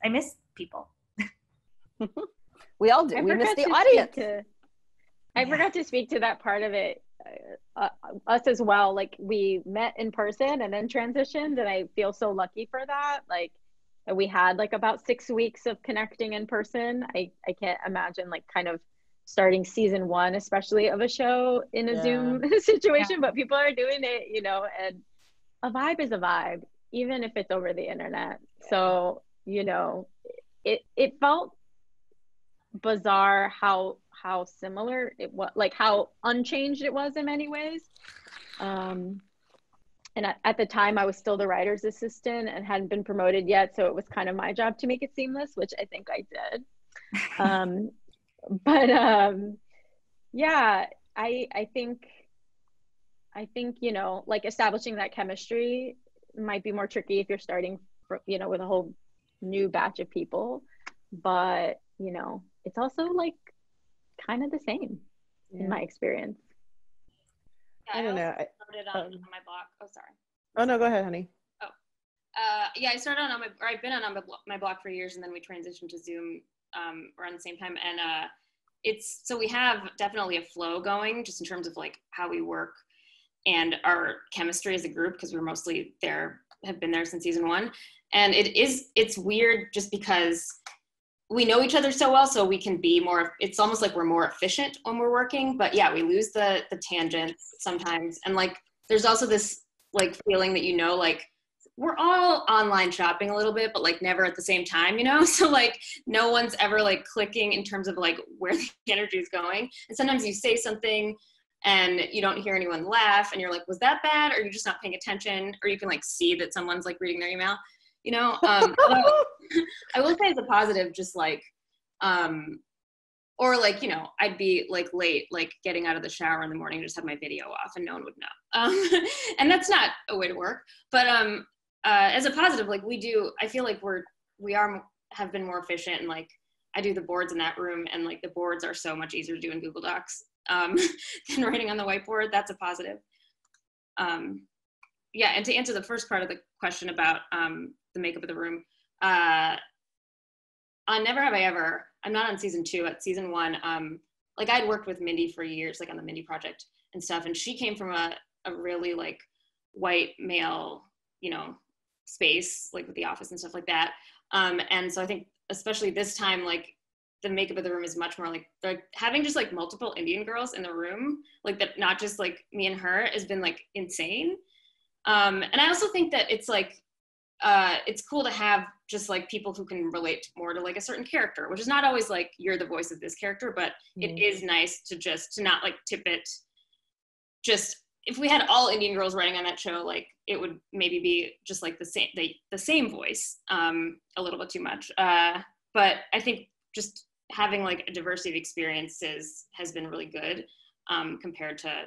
people. We all do. We miss the audience. I forgot to speak to that part of it, us as well, like we met in person and then transitioned, and I feel so lucky for that. Like we had like about 6 weeks of connecting in person. I can't imagine like kind of starting season one, especially of a show, in a Zoom situation, but people are doing it, you know, and a vibe is a vibe, even if it's over the internet. So, you know, it felt bizarre how similar it was, like how unchanged it was in many ways. And at the time I was still the writer's assistant and hadn't been promoted yet. So it was kind of my job to make it seamless, which I think I did. Yeah, I think, you know, like establishing that chemistry might be more tricky if you're starting, you know, with a whole new batch of people, but you know, it's also like kind of the same in my experience. Yeah, I don't know. I started on my block. Oh, sorry. Oh no, go ahead, honey. Oh, yeah, I started on my, or I've been on my block for years, and then we transitioned to Zoom around the same time, and it's, so we have definitely a flow going just in terms of like how we work and our chemistry as a group, because we're mostly there, have been there since season one, and it's weird just because we know each other so well, so we can be more, it's almost like we're more efficient when we're working, but yeah, we lose the tangents sometimes. And like, there's also this like feeling that, you know, like we're all online shopping a little bit, but like never at the same time, you know? So like no one's ever like clicking in terms of like where the energy is going. And sometimes you say something and you don't hear anyone laugh and you're like, was that bad? Or you're just not paying attention, or you can like see that someone's like reading their email. You know, I will say as a positive, just like, or like, you know, I'd be like late, like getting out of the shower in the morning, just have my video off and no one would know. And that's not a way to work, but as a positive, like we do, I feel like we have been more efficient, and like, I do the boards in that room, and like the boards are so much easier to do in Google Docs than writing on the whiteboard. That's a positive. Yeah, and to answer the first part of the question about the makeup of the room, on Never Have I Ever, I'm not on season two, at season one, like I'd worked with Mindy for years, like on the Mindy project and stuff, and she came from a really like white male, you know, space, like with The Office and stuff like that. And so I think especially this time, like the makeup of the room is much more like, having just like multiple Indian girls in the room, like that, not just like me and her, has been like insane. And I also think that it's like, it's cool to have just like people who can relate more to like a certain character, which is not always like you're the voice of this character, but it is nice to just to not like tip it. Just if we had all Indian girls writing on that show, like it would maybe be just like the same voice a little bit too much. But I think just having like a diversity of experiences has been really good compared to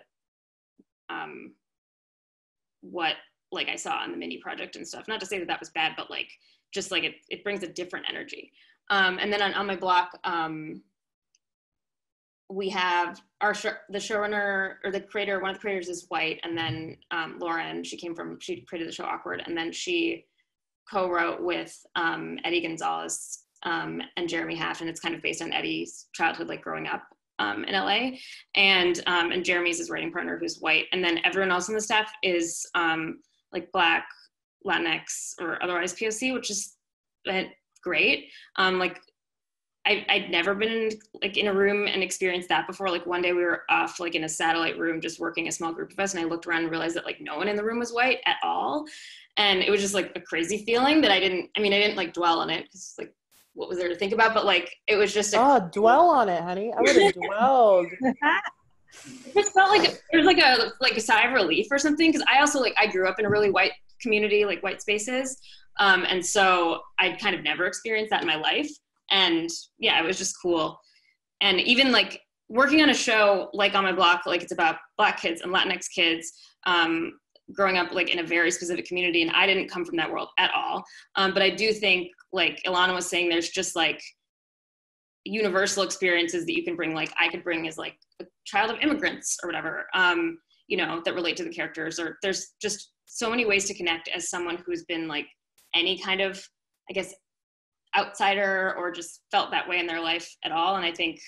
what like I saw on the Mindy project and stuff. Not to say that that was bad, but like just like it brings a different energy. And then on my block, we have the showrunner, or the creator, one of the creators is white, and then Lauren, she created the show Awkward, and then she co-wrote with Eddie Gonzalez and Jeremy Haff, and it's kind of based on Eddie's childhood, like growing up in LA, and Jeremy's his writing partner, who's white, and then everyone else on the staff is like Black, Latinx, or otherwise POC, which is great. Like I'd never been like in a room and experienced that before. Like one day we were off like in a satellite room just working, a small group of us, and I looked around and realized that like no one in the room was white at all, and it was just like a crazy feeling that I didn't like dwell on it, because like what was there to think about? But like, it was just dwell on it, honey. I would have dwelled. It just felt like there's like a sigh of relief or something. Cause I also like, I grew up in a really white community, like white spaces. And so I'd kind of never experienced that in my life. And yeah, it was just cool. And even like working on a show, like on my block, like it's about Black kids and Latinx kids, growing up like in a very specific community, and I didn't come from that world at all. But I do think, like Ilana was saying, there's just like universal experiences that you can bring. Like I could bring as like a child of immigrants or whatever, you know, that relate to the characters, or there's just so many ways to connect as someone who's been like any kind of, I guess, outsider or just felt that way in their life at all. And I think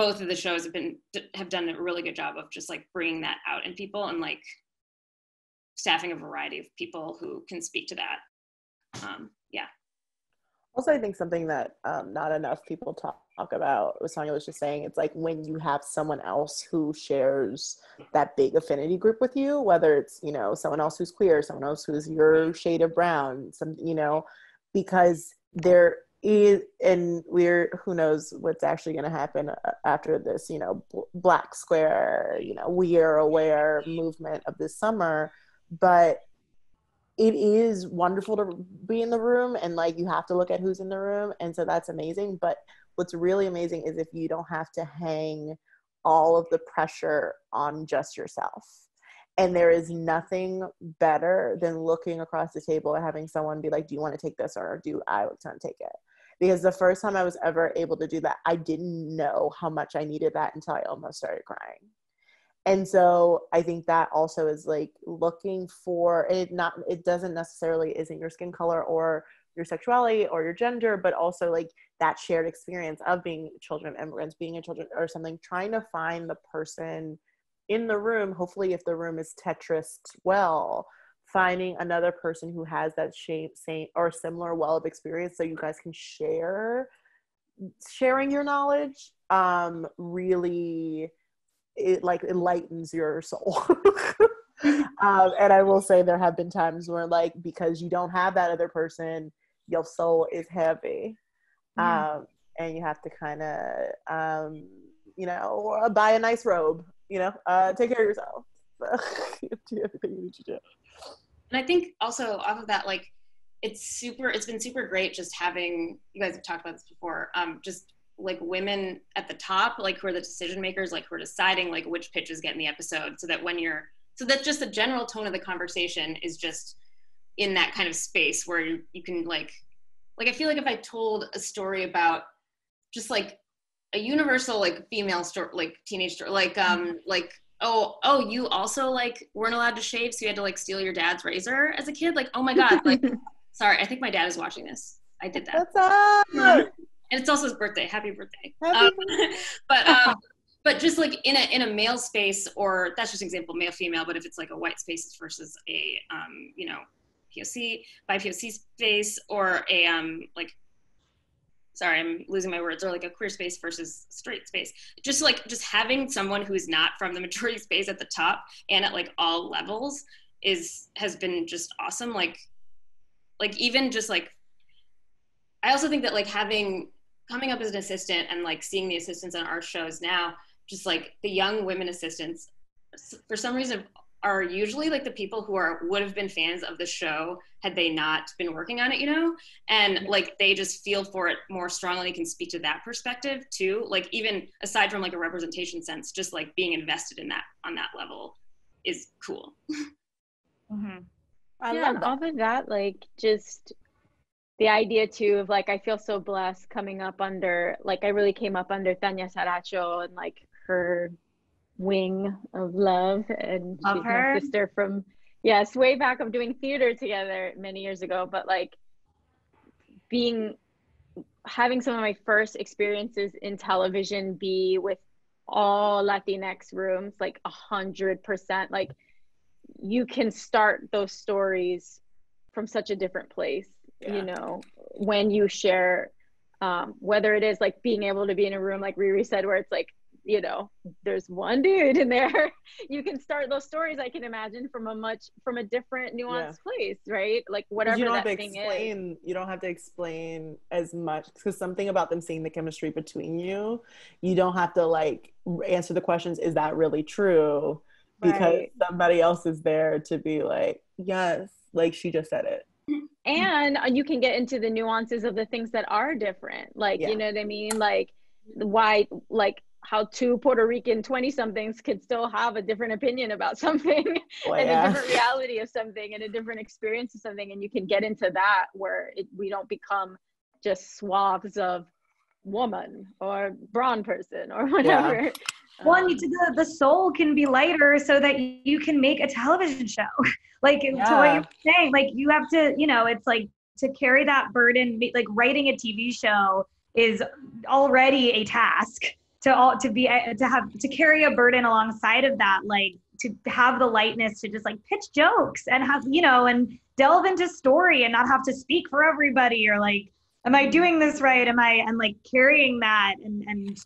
both of the shows have done a really good job of just like bringing that out in people and like staffing a variety of people who can speak to that. Yeah. Also, I think something that not enough people talk about, what Sonia was just saying, it's like when you have someone else who shares that big affinity group with you, whether it's, you know, someone else who's queer, someone else who's your shade of brown, some, you know, because there is, and we're, who knows what's actually going to happen after this, you know, Black Square, you know, We Are Aware movement of this summer, but it is wonderful to be in the room, and like you have to look at who's in the room, and so that's amazing. But what's really amazing is if you don't have to hang all of the pressure on just yourself. And there is nothing better than looking across the table and having someone be like, do you want to take this, or do I want to take it? Because the first time I was ever able to do that, I didn't know how much I needed that until I almost started crying. And so I think that also is like looking for it, not, it doesn't necessarily isn't your skin color or your sexuality or your gender, but also like that shared experience of being children of immigrants, being a children or something, trying to find the person in the room, hopefully if the room is Tetris well, finding another person who has that same or similar well of experience so you guys can sharing your knowledge really, it like enlightens your soul. And I will say there have been times where like, because you don't have that other person, your soul is heavy. And you have to kind of, you know, buy a nice robe. You know, take care of yourself. Do everything you need to do. And I think also off of that, like, it's been super great just having, you guys have talked about this before, just like women at the top, like who are the decision makers, like who are deciding like which pitches get in the episode, so that just the general tone of the conversation is just in that kind of space where you can like I feel like if I told a story about just like a universal like female story, like teenage story, like oh you also like weren't allowed to shave, so you had to like steal your dad's razor as a kid, like oh my god, like sorry, I think my dad is watching this. I did that. What's up? And it's also his birthday. Happy birthday. But just like in a male space, or that's just an example, male, female, but if it's like a white space versus a, you know, POC, bi POC space, or a, like, sorry, I'm losing my words, or like a queer space versus straight space. Just having someone who is not from the majority space at the top and at like all levels has been just awesome. Like even just like, I also think that like coming up as an assistant and like seeing the assistants on our shows now, just like the young women assistants, for some reason are usually like the people who would have been fans of the show had they not been working on it, you know? And like, they just feel for it more strongly, can speak to that perspective too. Like even aside from like a representation sense, just like being invested in that on that level is cool. Mm-hmm. I love that. Off of that, like just, the idea too of like, I feel so blessed coming up under, like I really came up under Tania Saracho and like her wing of love, and she's my sister from, yes, way back of doing theater together many years ago, but like having some of my first experiences in television be with all Latinx rooms, like 100%, like you can start those stories from such a different place. Yeah. You know, when you share, whether it is like being able to be in a room, like Riri said, where it's like, you know, there's one dude in there, you can start those stories, I can imagine, from a different nuanced place, right? Like whatever you don't have to explain as much, because something about them seeing the chemistry between you, you don't have to like answer the questions, is that really true? Right. Because somebody else is there to be like, yes, like she just said it. And you can get into the nuances of the things that are different. Like, you know what I mean? Like why, like how two Puerto Rican 20-somethings could still have a different opinion about something, and a different reality of something, and a different experience of something. And you can get into that where we don't become just swaths of woman or brown person or whatever. Yeah. The soul can be lighter so that you can make a television show. To what you're saying, like you have to, you know, it's like to carry that burden, like writing a TV show is already a task. to carry a burden alongside of that, like to have the lightness to just like pitch jokes and have, you know, and delve into story and not have to speak for everybody, or like, am I doing this right? And like carrying that and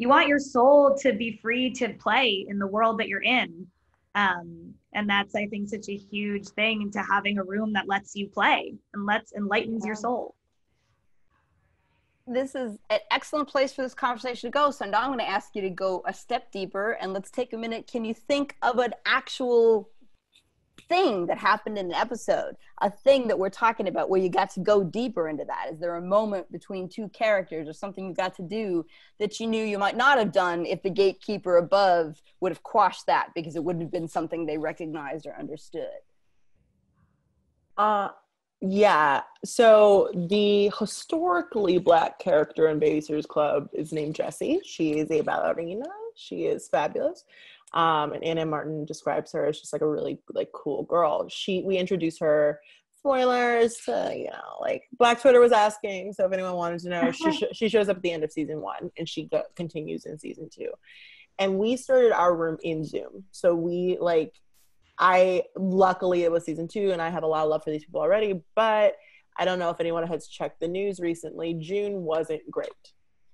you want your soul to be free to play in the world that you're in. And that's, I think, such a huge thing, to having a room that lets you play and enlightens your soul. This is an excellent place for this conversation to go. So now I'm going to ask you to go a step deeper, and let's take a minute. Can you think of an actual thing that happened in an episode, a thing that we're talking about where you got to go deeper into that? Is there a moment between two characters or something you got to do that you knew you might not have done if the gatekeeper above would have quashed that, because it wouldn't have been something they recognized or understood? Yeah, so the historically Black character in Baby Sitters Club is named Jessie. She is a ballerina. She is fabulous. And Anna Martin describes her as just like a really like cool girl. We introduce her, spoilers, to, you know, like Black Twitter was asking, so if anyone wanted to know, she shows up at the end of season 1 and she continues in season 2. And we started our room in Zoom. So we like, luckily it was season 2 and I have a lot of love for these people already, but I don't know if anyone has checked the news recently. June wasn't great.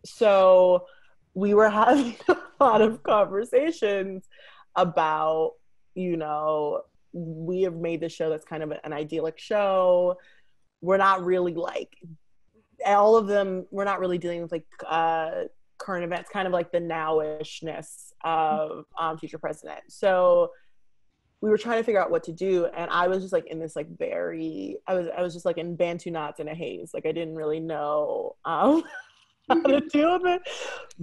So we were having a lot of conversations about, you know, we have made this show that's kind of an idyllic show. We're not really like, all of them, we're not really dealing with like current events, kind of like the now-ishness of Future President. So we were trying to figure out what to do, and I was just like in this like I was just like in Bantu knots in a haze. Like I didn't really know how to deal with it.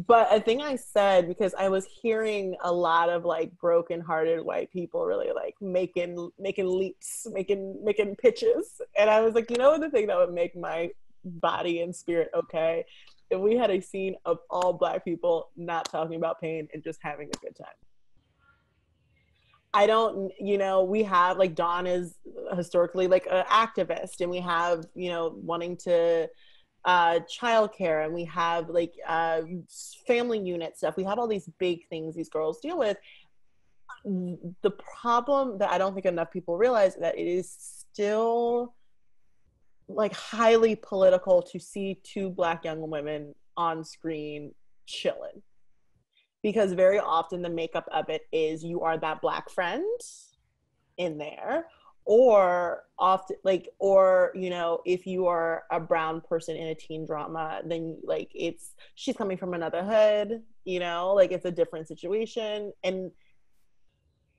But a thing I said, because I was hearing a lot of like broken-hearted white people really like making leaps, making pitches, and I was like, you know, the thing that would make my body and spirit okay, if we had a scene of all Black people not talking about pain and just having a good time. I don't, you know, we have like Dawn is historically like an activist, and we have, you know, wanting to childcare, and we have like family unit stuff. We have all these big things these girls deal with. The problem that I don't think enough people realize that it is still like highly political to see two Black young women on screen chilling. Because very often the makeup of it is you are that Black friend in there, or often like, or, you know, if you are a brown person in a teen drama, then like it's, she's coming from another hood, you know, like it's a different situation. And,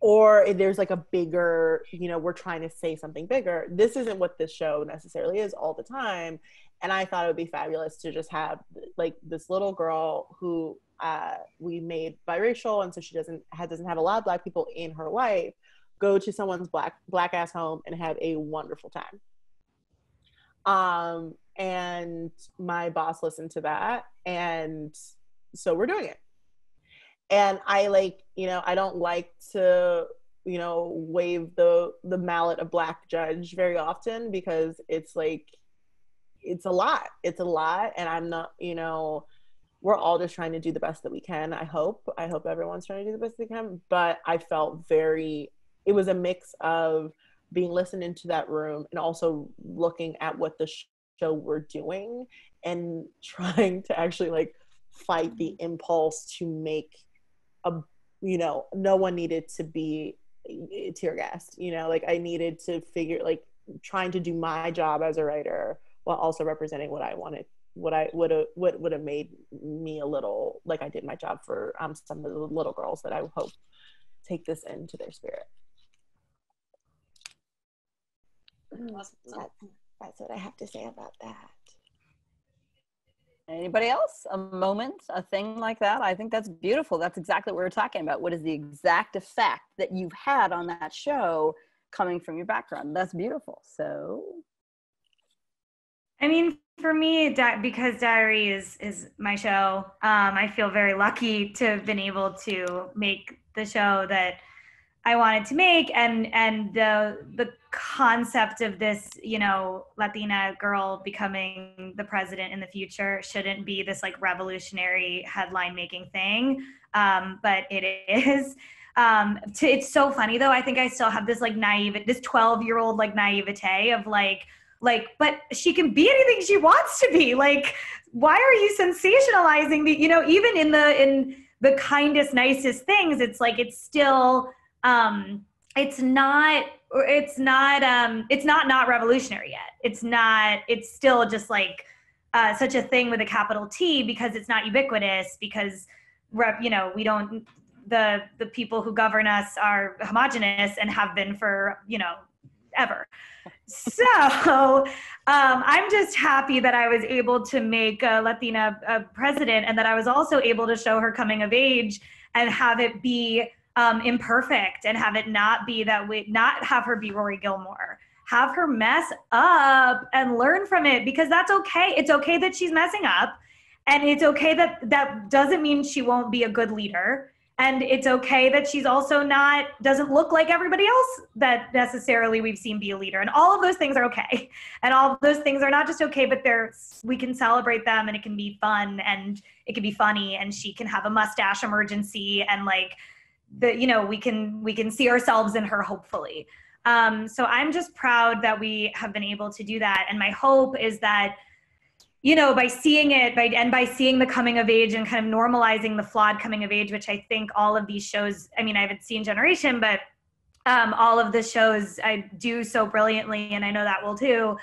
or there's like a bigger, you know, we're trying to say something bigger. This isn't what this show necessarily is all the time. And I thought it would be fabulous to just have like this little girl who, we made biracial, and so she doesn't have a lot of Black people in her life, go to someone's black ass home and have a wonderful time. And my boss listened to that, and so we're doing it. And I like, you know, I don't like to, you know, wave the mallet of Black judge very often, because it's like, it's a lot, and I'm not, you know, we're all just trying to do the best that we can. I hope everyone's trying to do the best they can, but I felt it was a mix of being listened into that room and also looking at what the show we're doing and trying to actually like fight the impulse to make you know, no one needed to be tear gassed, you know, like I needed to figure, like trying to do my job as a writer while also representing what I wanted, what would have made me a little, like I did my job for some of the little girls that I hope take this into their spirit. Awesome. That's what I have to say about that. Anybody else? A moment, a thing like that? I think that's beautiful. That's exactly what we're talking about. What is the exact effect that you've had on that show coming from your background? That's beautiful. So, I mean, for me, because Diary is my show, I feel very lucky to have been able to make the show that I wanted to make, and the concept of this, you know, Latina girl becoming the president in the future shouldn't be this like revolutionary headline making thing, but it is. It's so funny though. I think I still have this like naive, this 12-year-old like naivete of like, but she can be anything she wants to be. Like, why are you sensationalizing the, you know, even in the kindest, nicest things, it's like, it's still, it's not revolutionary yet. It's still just like, such a thing with a capital T, because it's not ubiquitous, because you know, we don't, the people who govern us are homogenous and have been for, you know, ever. So I'm just happy that I was able to make a Latina president, and that I was also able to show her coming of age and have it be imperfect, and have it not be that we not have her be Rory Gilmore, have her mess up and learn from it, because that's okay. It's okay that she's messing up, and it's okay that doesn't mean she won't be a good leader. And it's okay that she's also doesn't look like everybody else that necessarily we've seen be a leader. And all of those things are okay. And all of those things are not just okay, but we can celebrate them, and it can be fun, and it can be funny, and she can have a mustache emergency, and like you know, we can see ourselves in her, hopefully. So I'm just proud that we have been able to do that. And my hope is that, you know, by seeing it, by seeing the coming of age and kind of normalizing the flawed coming of age, which I think all of these shows, I mean, I haven't seen Generation, but all of the shows I do so brilliantly, and I know that will too,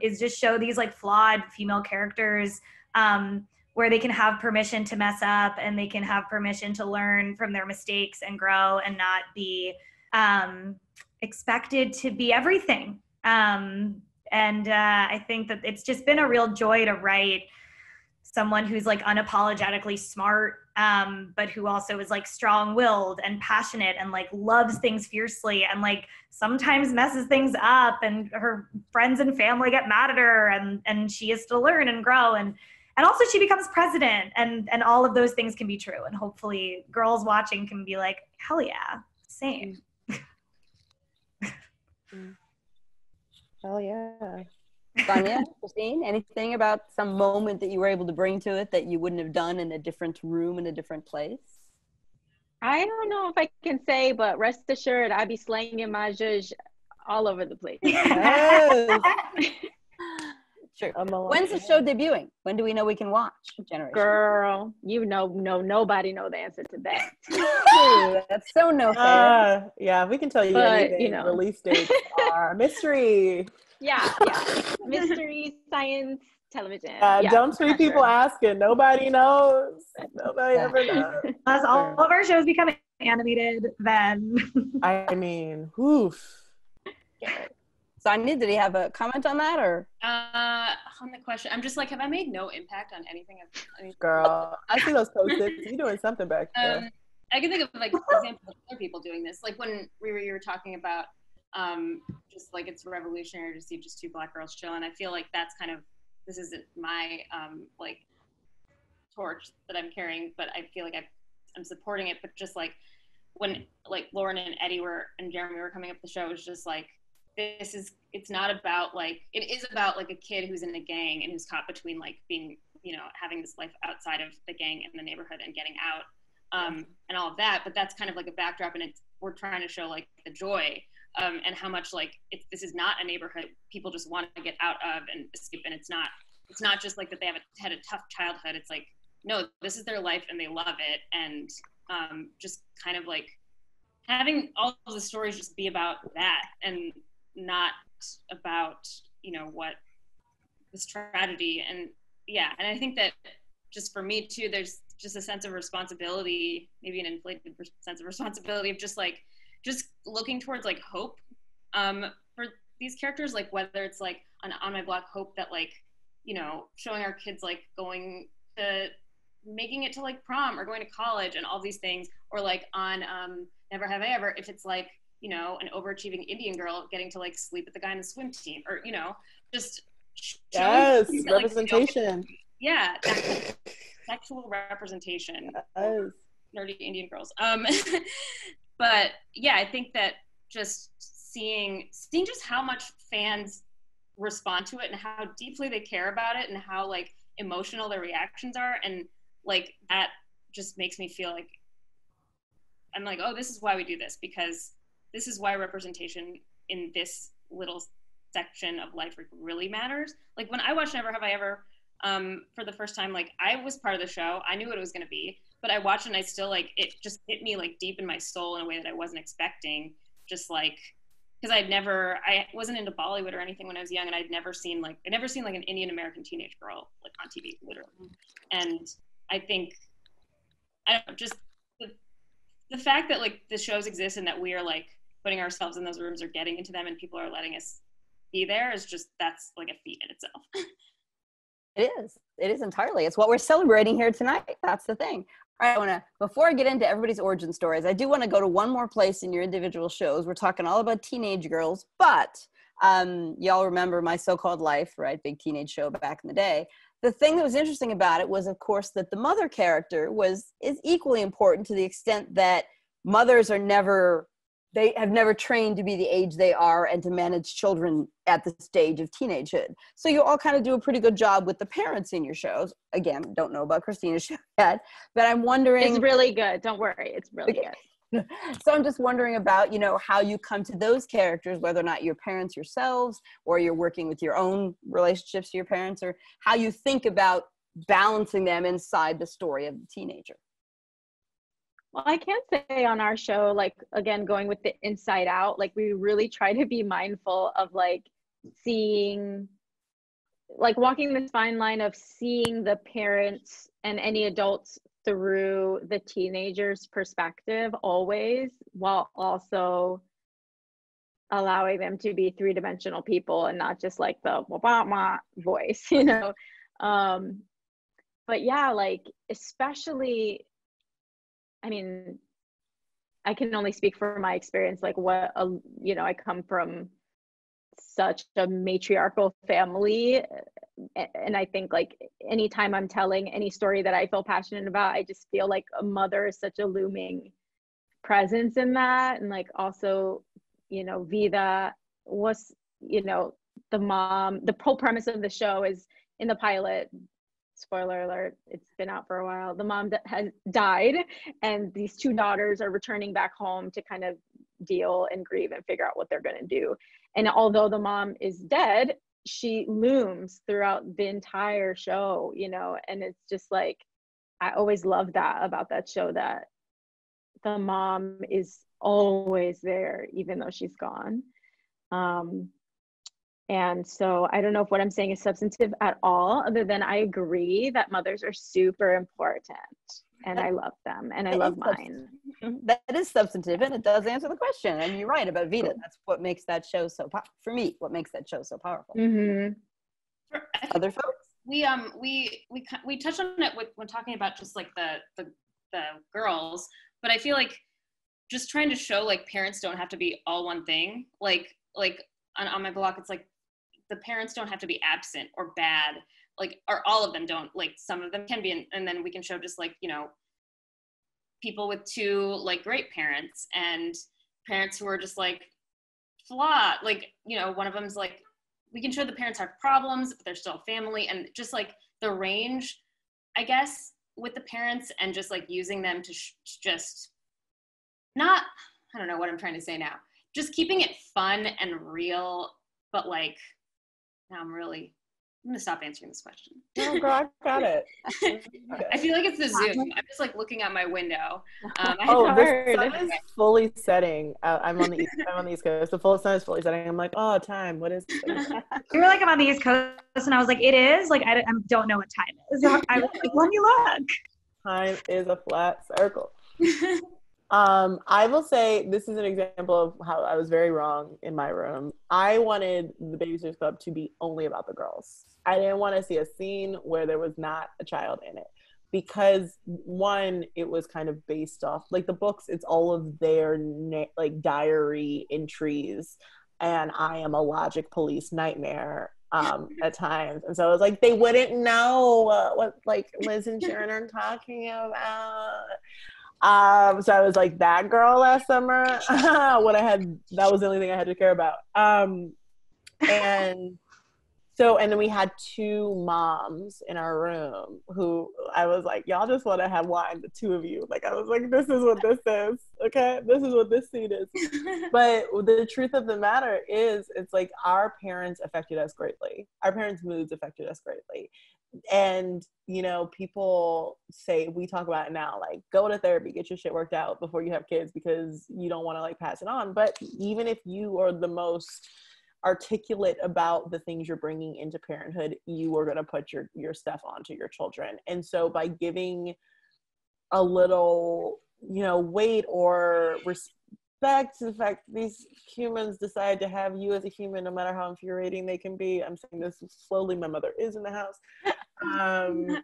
is just show these like flawed female characters where they can have permission to mess up, and they can have permission to learn from their mistakes and grow, and not be expected to be everything. And I think that it's just been a real joy to write someone who's like unapologetically smart, but who also is like strong-willed and passionate, and like loves things fiercely, and like sometimes messes things up, and her friends and family get mad at her, and she has to learn and grow, and also she becomes president, and all of those things can be true. And hopefully girls watching can be like, hell yeah, same. Oh yeah. Sonia, Christine, anything about some moment that you were able to bring to it that you wouldn't have done in a different room, in a different place? I don't know if I can say, but rest assured, I be slanging my zhuzh all over the place. Oh. Sure. When's the show debuting? When do we know we can watch Generation? Girl, you know, nobody know the answer to that. Ooh, that's so no fair. Yeah, we can tell you, but, you know, release dates are mystery. Yeah, mystery, science, television. Yeah, don't treat people asking. Nobody knows. Nobody ever knows. Unless all of our shows become animated, then. I mean, oof. Yeah. Sonia, did he have a comment on that, or? On the question, I'm just like, have I made no impact on anything? Girl, I see those post-its. You're doing something back there. I can think of like examples of other people doing this. Like when you were talking about just like it's revolutionary to see just two Black girls chill, and I feel like that's kind of, this isn't my like torch that I'm carrying, but I feel like I'm supporting it. But just like when like Lauren and Eddie and Jeremy were coming up the show, it was just like, it's not about like, it is about like a kid who's in a gang and who's caught between like being, you know, having this life outside of the gang and the neighborhood and getting out and all of that. But that's kind of like a backdrop, and we're trying to show like the joy and how much like this is not a neighborhood people just want to get out of and escape. And it's not just like that they had a tough childhood. It's like, no, this is their life and they love it. And just kind of like having all of the stories just be about that, and not about, you know, what this tragedy. And yeah, and I think that just for me too, there's just a sense of responsibility, maybe an inflated sense of responsibility, of just like looking towards like hope for these characters, like whether it's like on My Block, hope that like, you know, showing our kids like going to, making it to like prom or going to college and all these things, or like on Never Have I Ever, if it's like, you know, an overachieving Indian girl getting to like sleep with the guy in the swim team, or, you know, just yes, that, like, representation. Yeah, that, sexual representation. Yes. Nerdy Indian girls. But yeah, I think that just seeing just how much fans respond to it and how deeply they care about it and how like emotional their reactions are, and like that just makes me feel like I'm like, oh, this is why we do this, because this is why representation in this little section of life really matters. Like when I watched Never Have I Ever for the first time, like I was part of the show, I knew what it was going to be, but I watched it and I still like, it just hit me like deep in my soul in a way that I wasn't expecting, just like because I wasn't into Bollywood or anything when I was young, and I'd never seen like an Indian American teenage girl like on TV, literally. And I think just the fact that like the shows exist and that we are like putting ourselves in those rooms or getting into them and people are letting us be there is just, that's like a feat in itself. It is entirely. It's what we're celebrating here tonight. That's the thing. All right, before I get into everybody's origin stories, I do want to go to one more place in your individual shows. We're talking all about teenage girls, but y'all remember My So-Called Life, right? Big teenage show back in the day. The thing that was interesting about it was, of course, that the mother character is equally important, to the extent that mothers have never trained to be the age they are and to manage children at the stage of teenagehood. So you all kind of do a pretty good job with the parents in your shows. Again, don't know about Christina's show yet, but I'm wondering. It's really good. Don't worry. It's really good. So I'm just wondering about, how you come to those characters, whether or not you're parents yourselves or you're working with your own relationships to your parents, or how you think about balancing them inside the story of the teenager. Well, I can say on our show, like, again, going with the inside out, like, we really try to be mindful of, like, seeing, like, walking this fine line of seeing the parents and any adults through the teenager's perspective always, while also allowing them to be three-dimensional people and not just, like, the wah-wah voice, But, yeah, like, especially... I mean, I can only speak from my experience, like I come from such a matriarchal family. And I think like anytime I'm telling any story that I feel passionate about, I just feel like a mother is such a looming presence in that. And like also, Vida was, the mom, the whole premise of the show is in the pilot, spoiler alert, it's been out for a while, the mom has died and these two daughters are returning back home to kind of deal and grieve and figure out what they're going to do. And although the mom is dead, she looms throughout the entire show, and it's just like, I always love that about that show, that the mom is always there even though she's gone. And so I don't know if what I'm saying is substantive at all, other than I agree that mothers are super important and I love them and I love mine. That is substantive and it does answer the question. And you're right about Vida. That's what makes that show so, powerful. Mm-hmm. Other folks? We touched on it when talking about just like the girls, but I feel like just trying to show like parents don't have to be all one thing. Like on My Block, it's like, the parents don't have to be absent or bad, like, or all of them don't, like some of them can be, and then we can show just like, people with two like great parents and parents who are just like flawed, like, one of them's like, we can show the parents have problems, but they're still family, and just like the range, I guess, with the parents and just like using them to just not, I don't know what I'm trying to say now, just keeping it fun and real, but like, now I'm gonna stop answering this question. Oh God, got it. I feel like it's the Zoom. I'm just like looking out my window. The sun is fully setting. I'm on the East Coast. The full sun is fully setting. I'm like, oh, time. What is it? You were like, I'm on the East Coast, and I was like, it is. Like, I don't know what time it is. So I was like, let me look. Time is a flat circle. I will say this is an example of how I was very wrong in my room. I wanted The Baby Sitters Club to be only about the girls. I didn't want to see a scene where there was not a child in it, because one, it was kind of based off like the books. It's all of their like diary entries, and I am a logic police nightmare at times, and so it was like they wouldn't know what like Liz and Sharon are talking about. So I was like that girl last summer. When I had, that was the only thing I had to care about. And so, and then we had two moms in our room who I was like, y'all just want to have wine, the two of you. Like, I was like, this is what this is. Okay. This is what this scene is. But the truth of the matter is, it's like our parents affected us greatly. Our parents' moods affected us greatly. And, you know, people say, we talk about it now, like, go to therapy, get your shit worked out before you have kids because you don't want to like pass it on. But even if you are the most articulate about the things you're bringing into parenthood, you are going to put your stuff onto your children. And so by giving a little, you know, weight or respect to the fact that these humans decide to have you as a human, no matter how infuriating they can be. I'm saying this slowly, my mother is in the house. I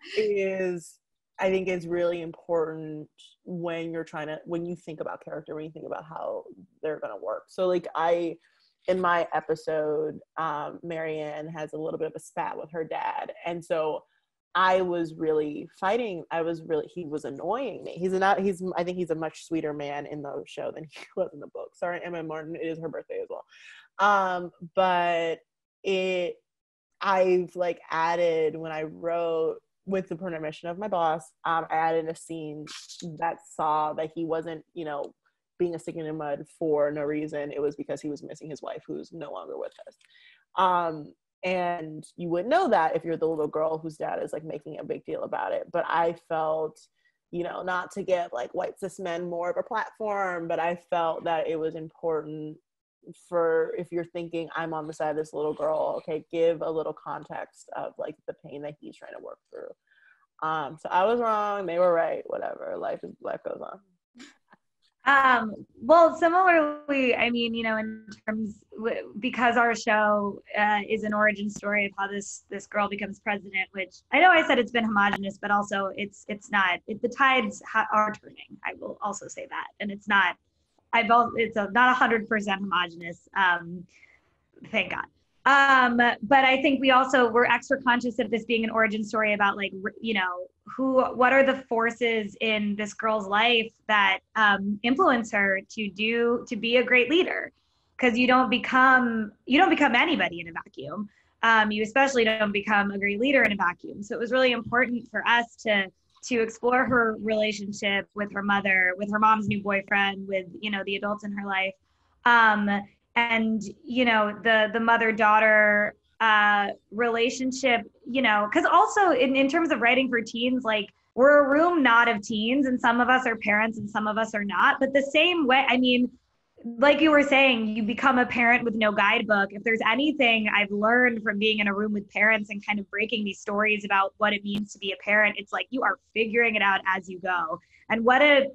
think it's really important when you're trying to, when you think about character, when you think about how they're going to work. So like in my episode, Marianne has a little bit of a spat with her dad. And so I was really fighting. He was annoying me. I think he's a much sweeter man in the show than he was in the book. Sorry, Emma Martin, it is her birthday as well. I've like added, when I wrote, with the permission of my boss, I added a scene that saw that he wasn't, you know, being a stick in the mud for no reason. It was because he was missing his wife, who's no longer with us. And you wouldn't know that if you're the little girl whose dad is like making a big deal about it. But I felt, you know, not to give like white cis men more of a platform, but I felt that it was important for, if you're thinking I'm on the side of this little girl, okay, give a little context of like the pain that he's trying to work through. So I was wrong, they were right, whatever, life goes on. Well, similarly, I mean, you know, in terms, because our show is an origin story of how this girl becomes president, which I know I said it's been homogenous, but also it's not. The tides are turning. I will also say that, and it's not. It's not 100% homogenous. Thank God. But I think we also were extra conscious of this being an origin story about, like, you know, what are the forces in this girl's life that influence her to be a great leader? Because you don't become anybody in a vacuum. You especially don't become a great leader in a vacuum. So it was really important for us to explore her relationship with her mother, with her mom's new boyfriend, with, you know, the adults in her life. And, you know, the mother-daughter relationship, you know, because also in terms of writing for teens, like, we're a room not of teens, and some of us are parents and some of us are not. But the same way, I mean, like you were saying, you become a parent with no guidebook. If there's anything I've learned from being in a room with parents and kind of breaking these stories about what it means to be a parent, it's like you are figuring it out as you go. And what a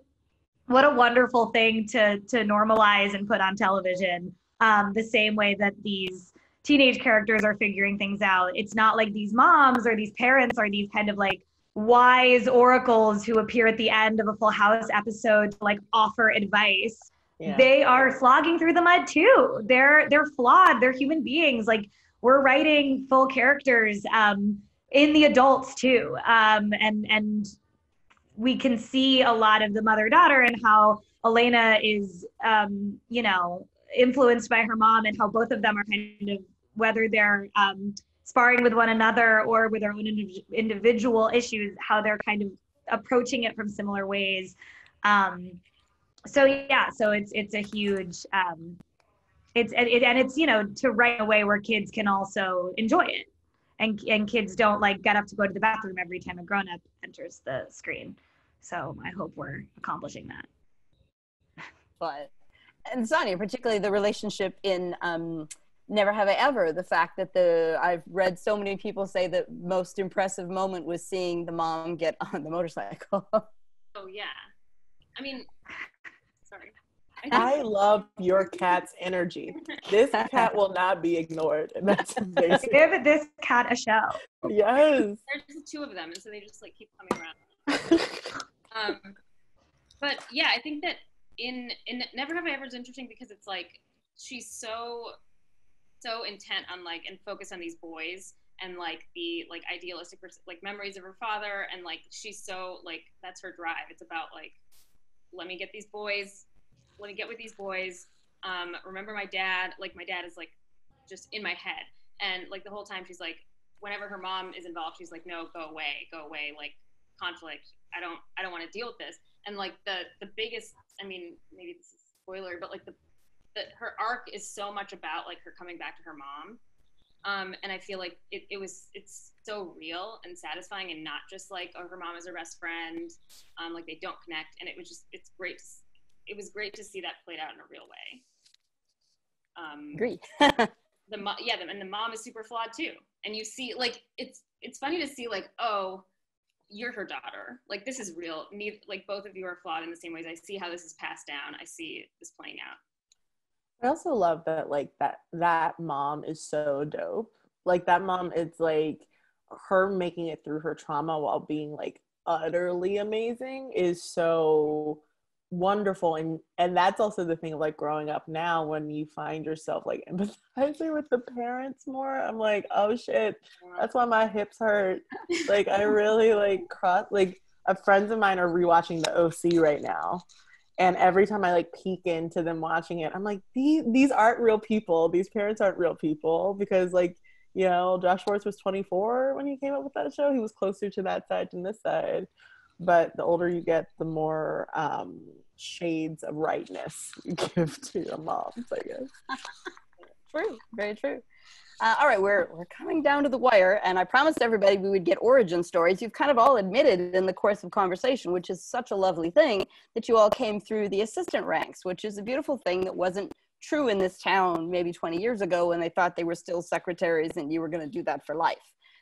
wonderful thing to normalize and put on television. The same way that these teenage characters are figuring things out. It's not like these moms or these parents are these kind of like wise oracles who appear at the end of a Full House episode to like offer advice. Yeah. They are slogging through the mud too. They're flawed. They're human beings. Like, we're writing full characters in the adults too. And we can see a lot of the mother-daughter and how Elena is, you know, influenced by her mom, and how both of them are kind of, whether they're sparring with one another or with their own individual issues, how they're kind of approaching it from similar ways. So yeah, so it's a huge, it's, you know, to write a way where kids can also enjoy it, and kids don't like get up to go to the bathroom every time a grown up enters the screen. So I hope we're accomplishing that. But. And Sonia, particularly the relationship in Never Have I Ever, the fact that I've read so many people say the most impressive moment was seeing the mom get on the motorcycle. Oh, yeah. I mean, sorry. I love your cat's energy. This cat will not be ignored. And that's amazing. Give this cat a show. Yes. There's just two of them, and so they just like keep coming around. But yeah, I think that in Never Have I Ever is interesting because it's like she's so intent on like and focused on these boys and like the like idealistic like memories of her father, and like she's so like that's her drive. It's about like let me get these boys, let me get with these boys. Remember my dad, like my dad is like just in my head. And like the whole time she's like, whenever her mom is involved, she's like, no, go away, like conflict. I don't want to deal with this. And like the biggest, I mean, maybe this is a spoiler, but like her arc is so much about like her coming back to her mom. And I feel like it's so real and satisfying, and not just like, oh, her mom is her best friend. Like they don't connect. And it was just, it's great. It was great to see that played out in a real way. Agree. And the mom is super flawed too. And you see, like, it's funny to see like, oh, you're her daughter. Like, this is real. Like, both of you are flawed in the same ways. I see how this is passed down. I see this playing out. I also love that, like, that mom is so dope. Like, that mom, it's, like, her making it through her trauma while being, like, utterly amazing is so wonderful. And that's also the thing of, like, growing up now, when you find yourself, like, empathizing with the parents more. I'm like, oh, shit, that's why my hips hurt. Like, I really, like, friends of mine are rewatching the OC right now. And every time I like peek into them watching it, I'm like, these aren't real people. These parents aren't real people, because like, you know, Josh Schwartz was 24 when he came up with that show. He was closer to that side than this side. But the older you get, the more shades of rightness you give to your moms, I guess. True, very true. All right, we're coming down to the wire, and I promised everybody we would get origin stories. You've kind of all admitted in the course of conversation, which is such a lovely thing, that you all came through the assistant ranks, which is a beautiful thing that wasn't true in this town maybe 20 years ago when they thought they were still secretaries and you were going to do that for life.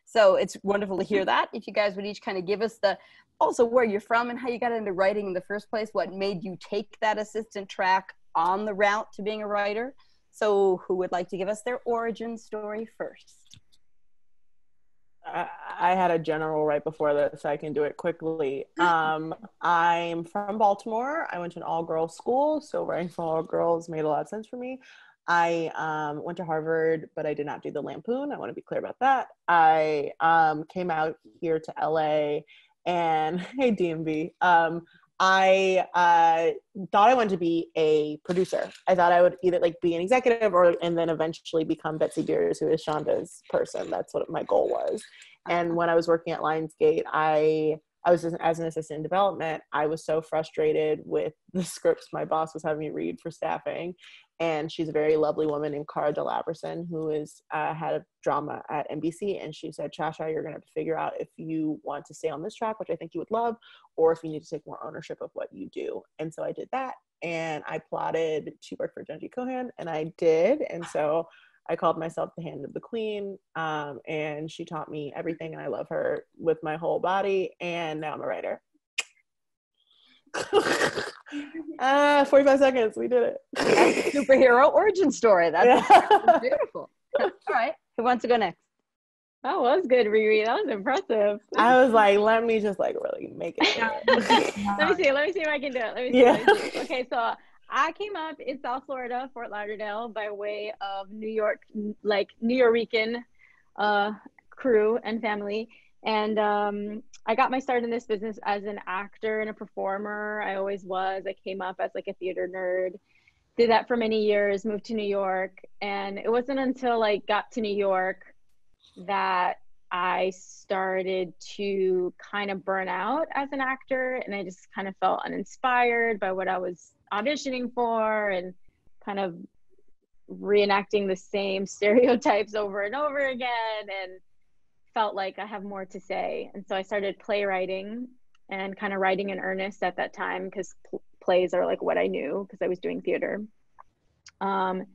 So it's wonderful to hear that. If you guys would each kind of give us also where you're from and how you got into writing in the first place, what made you take that assistant track on the route to being a writer? So who would like to give us their origin story first? I had a general right before this, so I can do it quickly. I'm from Baltimore. I went to an all-girls school, so writing for all girls made a lot of sense for me. I went to Harvard, but I did not do the Lampoon. I want to be clear about that. I came out here to LA and, hey, DMV. I thought I wanted to be a producer. I thought I would either like be an executive and then eventually become Betsy Beers, who is Shonda's person. That's what my goal was. And when I was working at Lionsgate, I was as an assistant in development. I was so frustrated with the scripts my boss was having me read for staffing. And she's a very lovely woman named Cara Delaberson, who is head of drama at NBC. And she said, Chasha, you're going to have to figure out if you want to stay on this track, which I think you would love, or if you need to take more ownership of what you do. And so I did that. And I plotted to work for Jenji Kohan, and I did. And so I called myself the Hand of the Queen. And she taught me everything. And I love her with my whole body. And now I'm a writer. 45 seconds, we did it. That's a superhero origin story. That's beautiful. All right, who wants to go next? That was good, Riri. That was impressive. I was like, let me just like really make it. Let me see if I can do it. Let me see. Okay, so I came up in South Florida, Fort Lauderdale, by way of New York, like New Yorican crew and family. And I got my start in this business as an actor and a performer. I always was. I came up as like a theater nerd, did that for many years, moved to New York. And it wasn't until I got to New York that I started to kind of burn out as an actor. And I just kind of felt uninspired by what I was auditioning for and kind of reenacting the same stereotypes over and over again. And felt like I have more to say. And so I started playwriting and kind of writing in earnest at that time, because plays are like what I knew, because I was doing theater. And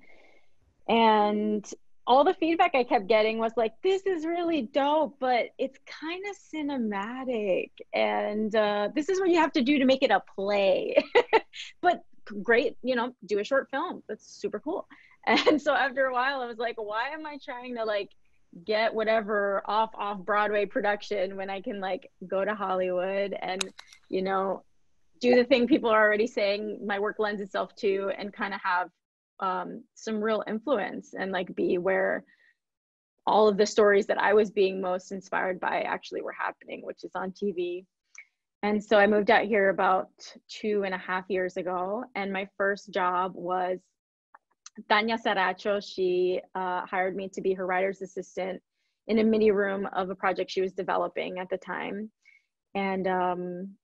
all the feedback I kept getting was like, this is really dope, but it's kind of cinematic. And this is what you have to do to make it a play. But great, you know, do a short film. That's super cool. And so after a while, I was like, why am I trying to like get whatever off Broadway production when I can like go to Hollywood and, you know, do the thing people are already saying my work lends itself to, and kind of have some real influence and like be where all of the stories that I was being most inspired by actually were happening, which is on TV. And so I moved out here about 2.5 years ago, and my first job was Tanya Saracho. She hired me to be her writer's assistant in a mini room of a project she was developing at the time. And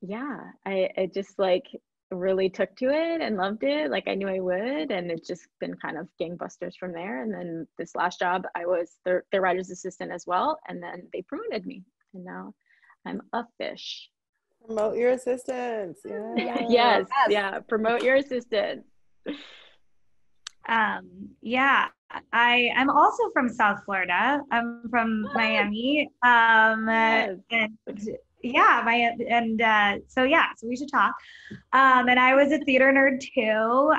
yeah, I just like really took to it and loved it. Like I knew I would, and it's just been kind of gangbusters from there. And then this last job, I was their writer's assistant as well. And then they promoted me, and now I'm a fish. Promote your assistants. Yeah. Yes. Yeah. Promote your assistants. Yeah, I'm also from South Florida. I'm from Miami. And yeah, so we should talk. And I was a theater nerd too.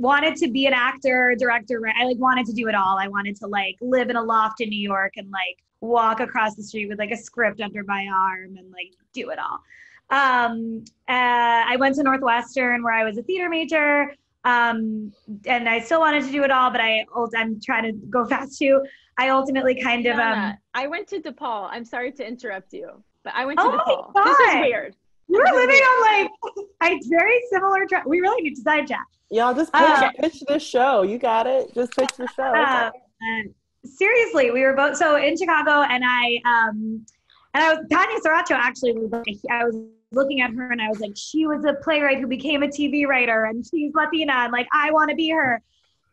Wanted to be an actor, director. I wanted to do it all. I wanted to live in a loft in New York and walk across the street with a script under my arm and do it all. I went to Northwestern where I was a theater major. And I still wanted to do it all, but I'm trying to go fast too. I ultimately kind of, I went to DePaul. I'm sorry to interrupt you, but I went to DePaul. My God. This is weird. We're living on very similar track. We really need to side chat. Y'all just pitch this show. You got it. Just pitch the show. Seriously, we were both in Chicago, and I was Tanya Saracho. Actually, I was looking at her, and I was like, she was a playwright who became a TV writer, and she's Latina, and I want to be her.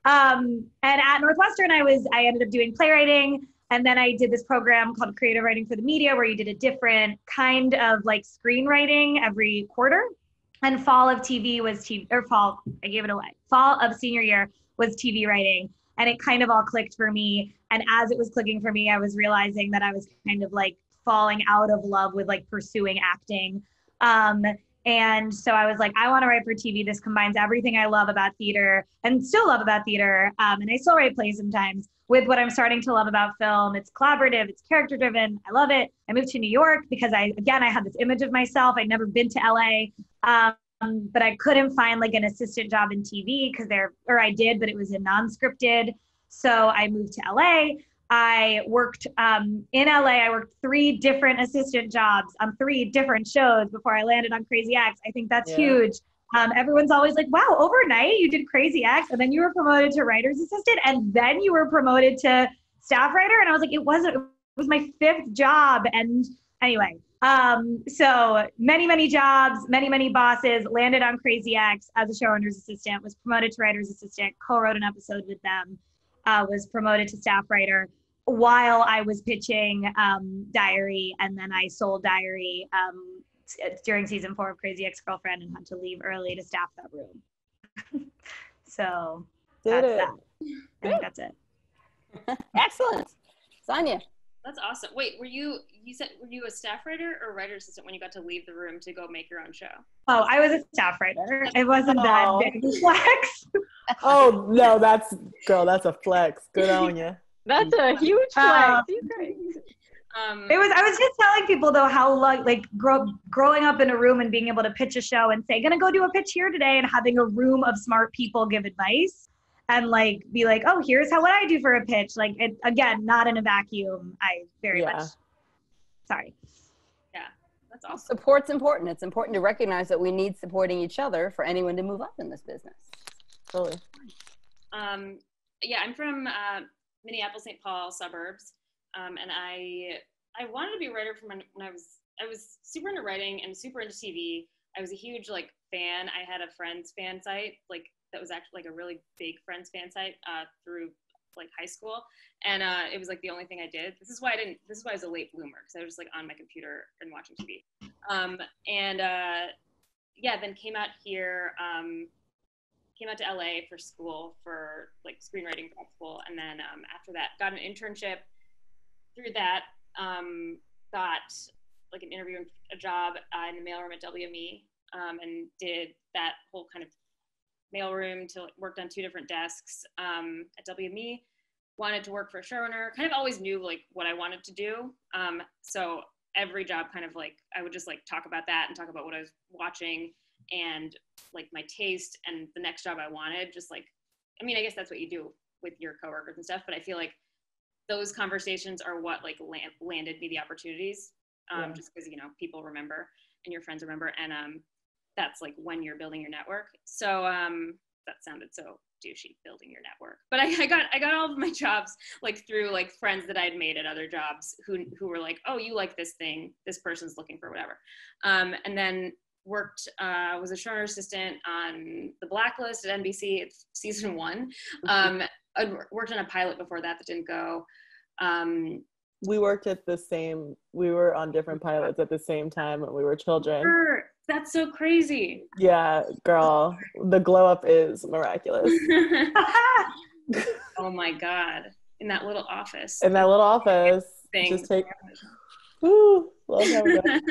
And at Northwestern, I ended up doing playwriting. And then I did this program called Creative Writing for the Media, where you did a different kind of screenwriting every quarter. And fall of senior year was TV writing. And it kind of all clicked for me. And as it was clicking for me, I was realizing that I was kind of falling out of love with pursuing acting. And so I was I want to write for TV. This combines everything I love about theater and still love about theater. And I still write plays sometimes with what I'm starting to love about film. It's collaborative, it's character driven. I love it. I moved to New York because I had this image of myself. I'd never been to LA, but I couldn't find an assistant job in TV I did, but it was a non-scripted. So I moved to LA. I worked in LA. I worked 3 different assistant jobs on 3 different shows before I landed on Crazy Ex. I think that's huge. Everyone's always wow, overnight you did Crazy Ex, and then you were promoted to writer's assistant, and then you were promoted to staff writer. And I was like, it was my 5th job. And anyway, so many, many jobs, many, many bosses, landed on Crazy Ex as a showrunner's assistant, was promoted to writer's assistant, co-wrote an episode with them, was promoted to staff writer while I was pitching Diary. And then I sold Diary during season 4 of Crazy Ex-Girlfriend and had to leave early to staff that room. So I think that's it. Excellent. Sonia. That's awesome. Wait, were you a staff writer or writer's assistant when you got to leave the room to go make your own show? Oh, I was a staff writer. It wasn't that big flex. Oh, no, that's a flex. Good on you. That's a huge flex. I was just telling people though how growing up in a room and being able to pitch a show and say, gonna go do a pitch here today, and having a room of smart people give advice and be like, oh, here's what I do for a pitch. It, again, not in a vacuum. Yeah, that's awesome. Support's important. It's important to recognize that we need supporting each other for anyone to move up in this business. Totally. Yeah, I'm from Minneapolis, St. Paul suburbs. And I wanted to be a writer from when I was super into writing and super into TV. I was a huge fan. I had a Friends fan site, that was actually a really big Friends fan site through high school. And it was the only thing I did. This is why I was a late bloomer, because I was just on my computer and watching TV. Then came out here, came out to LA for school for screenwriting grad school. And then after that, got an internship. Through that, got an interview and a job in the mailroom at WME, and did that whole kind of mailroom till worked on 2 different desks at WME. Wanted to work for a showrunner. Kind of always knew what I wanted to do. So every job kind of I would just talk about that and talk about what I was watching and my taste, and the next job I wanted just I mean, I guess that's what you do with your coworkers and stuff, but I feel like those conversations are what like landed me the opportunities, yeah. Just because, you know, people remember and your friends remember, and that's like when you're building your network. So that sounded so douchey, building your network, but I got all of my jobs like through like friends that I'd made at other jobs who were like, oh, you like this thing, this person's looking for whatever, and then worked, was a showrunner assistant on The Blacklist at NBC season 1. I worked on a pilot before that that didn't go. We worked at the same, we were on different pilots at the same time when we were children. That's so crazy. Yeah, girl, the glow up is miraculous. Oh my God. In that little office. In that little office. Just take, woo, love that.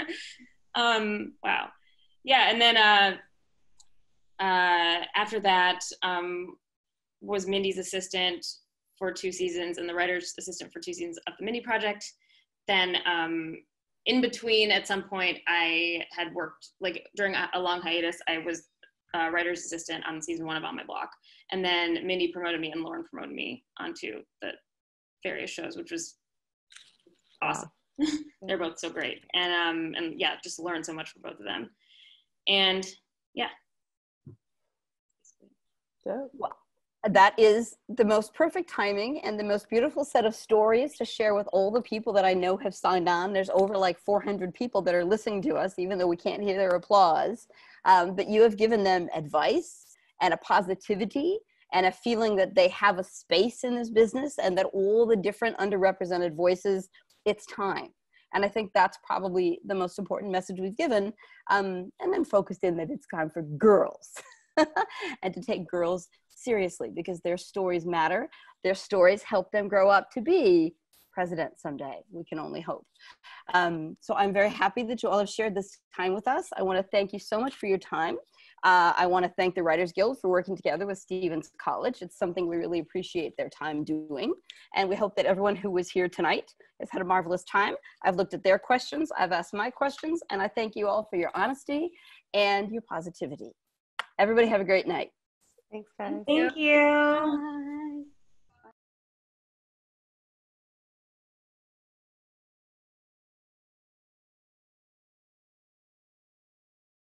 Wow. Yeah, and then after that, was Mindy's assistant for 2 seasons and the writer's assistant for 2 seasons of the Mindy Project. Then in between, at some point, I had worked, like during a long hiatus, I was a writer's assistant on season 1 of On My Block. And then Mindy promoted me and Lauren promoted me onto the various shows, which was awesome. Wow. They're both so great. And yeah, just learned so much from both of them. And yeah. So, well, that is the most perfect timing and the most beautiful set of stories to share with all the people that I know have signed on. There's over like 400 people that are listening to us, even though we can't hear their applause. But you have given them advice and a positivity and a feeling that they have a space in this business and that all the different underrepresented voices, it's time. And I think that's probably the most important message we've given. And then focused in that it's time for girls and to take girls seriously because their stories matter. Their stories help them grow up to be president someday. We can only hope. So I'm very happy that you all have shared this time with us. I want to thank you so much for your time. I want to thank the Writers Guild for working together with Stevens College. It's something we really appreciate their time doing. And we hope that everyone who was here tonight has had a marvelous time. I've looked at their questions, I've asked my questions, and I thank you all for your honesty and your positivity. Everybody have a great night. Thanks, guys. Thank you. Bye.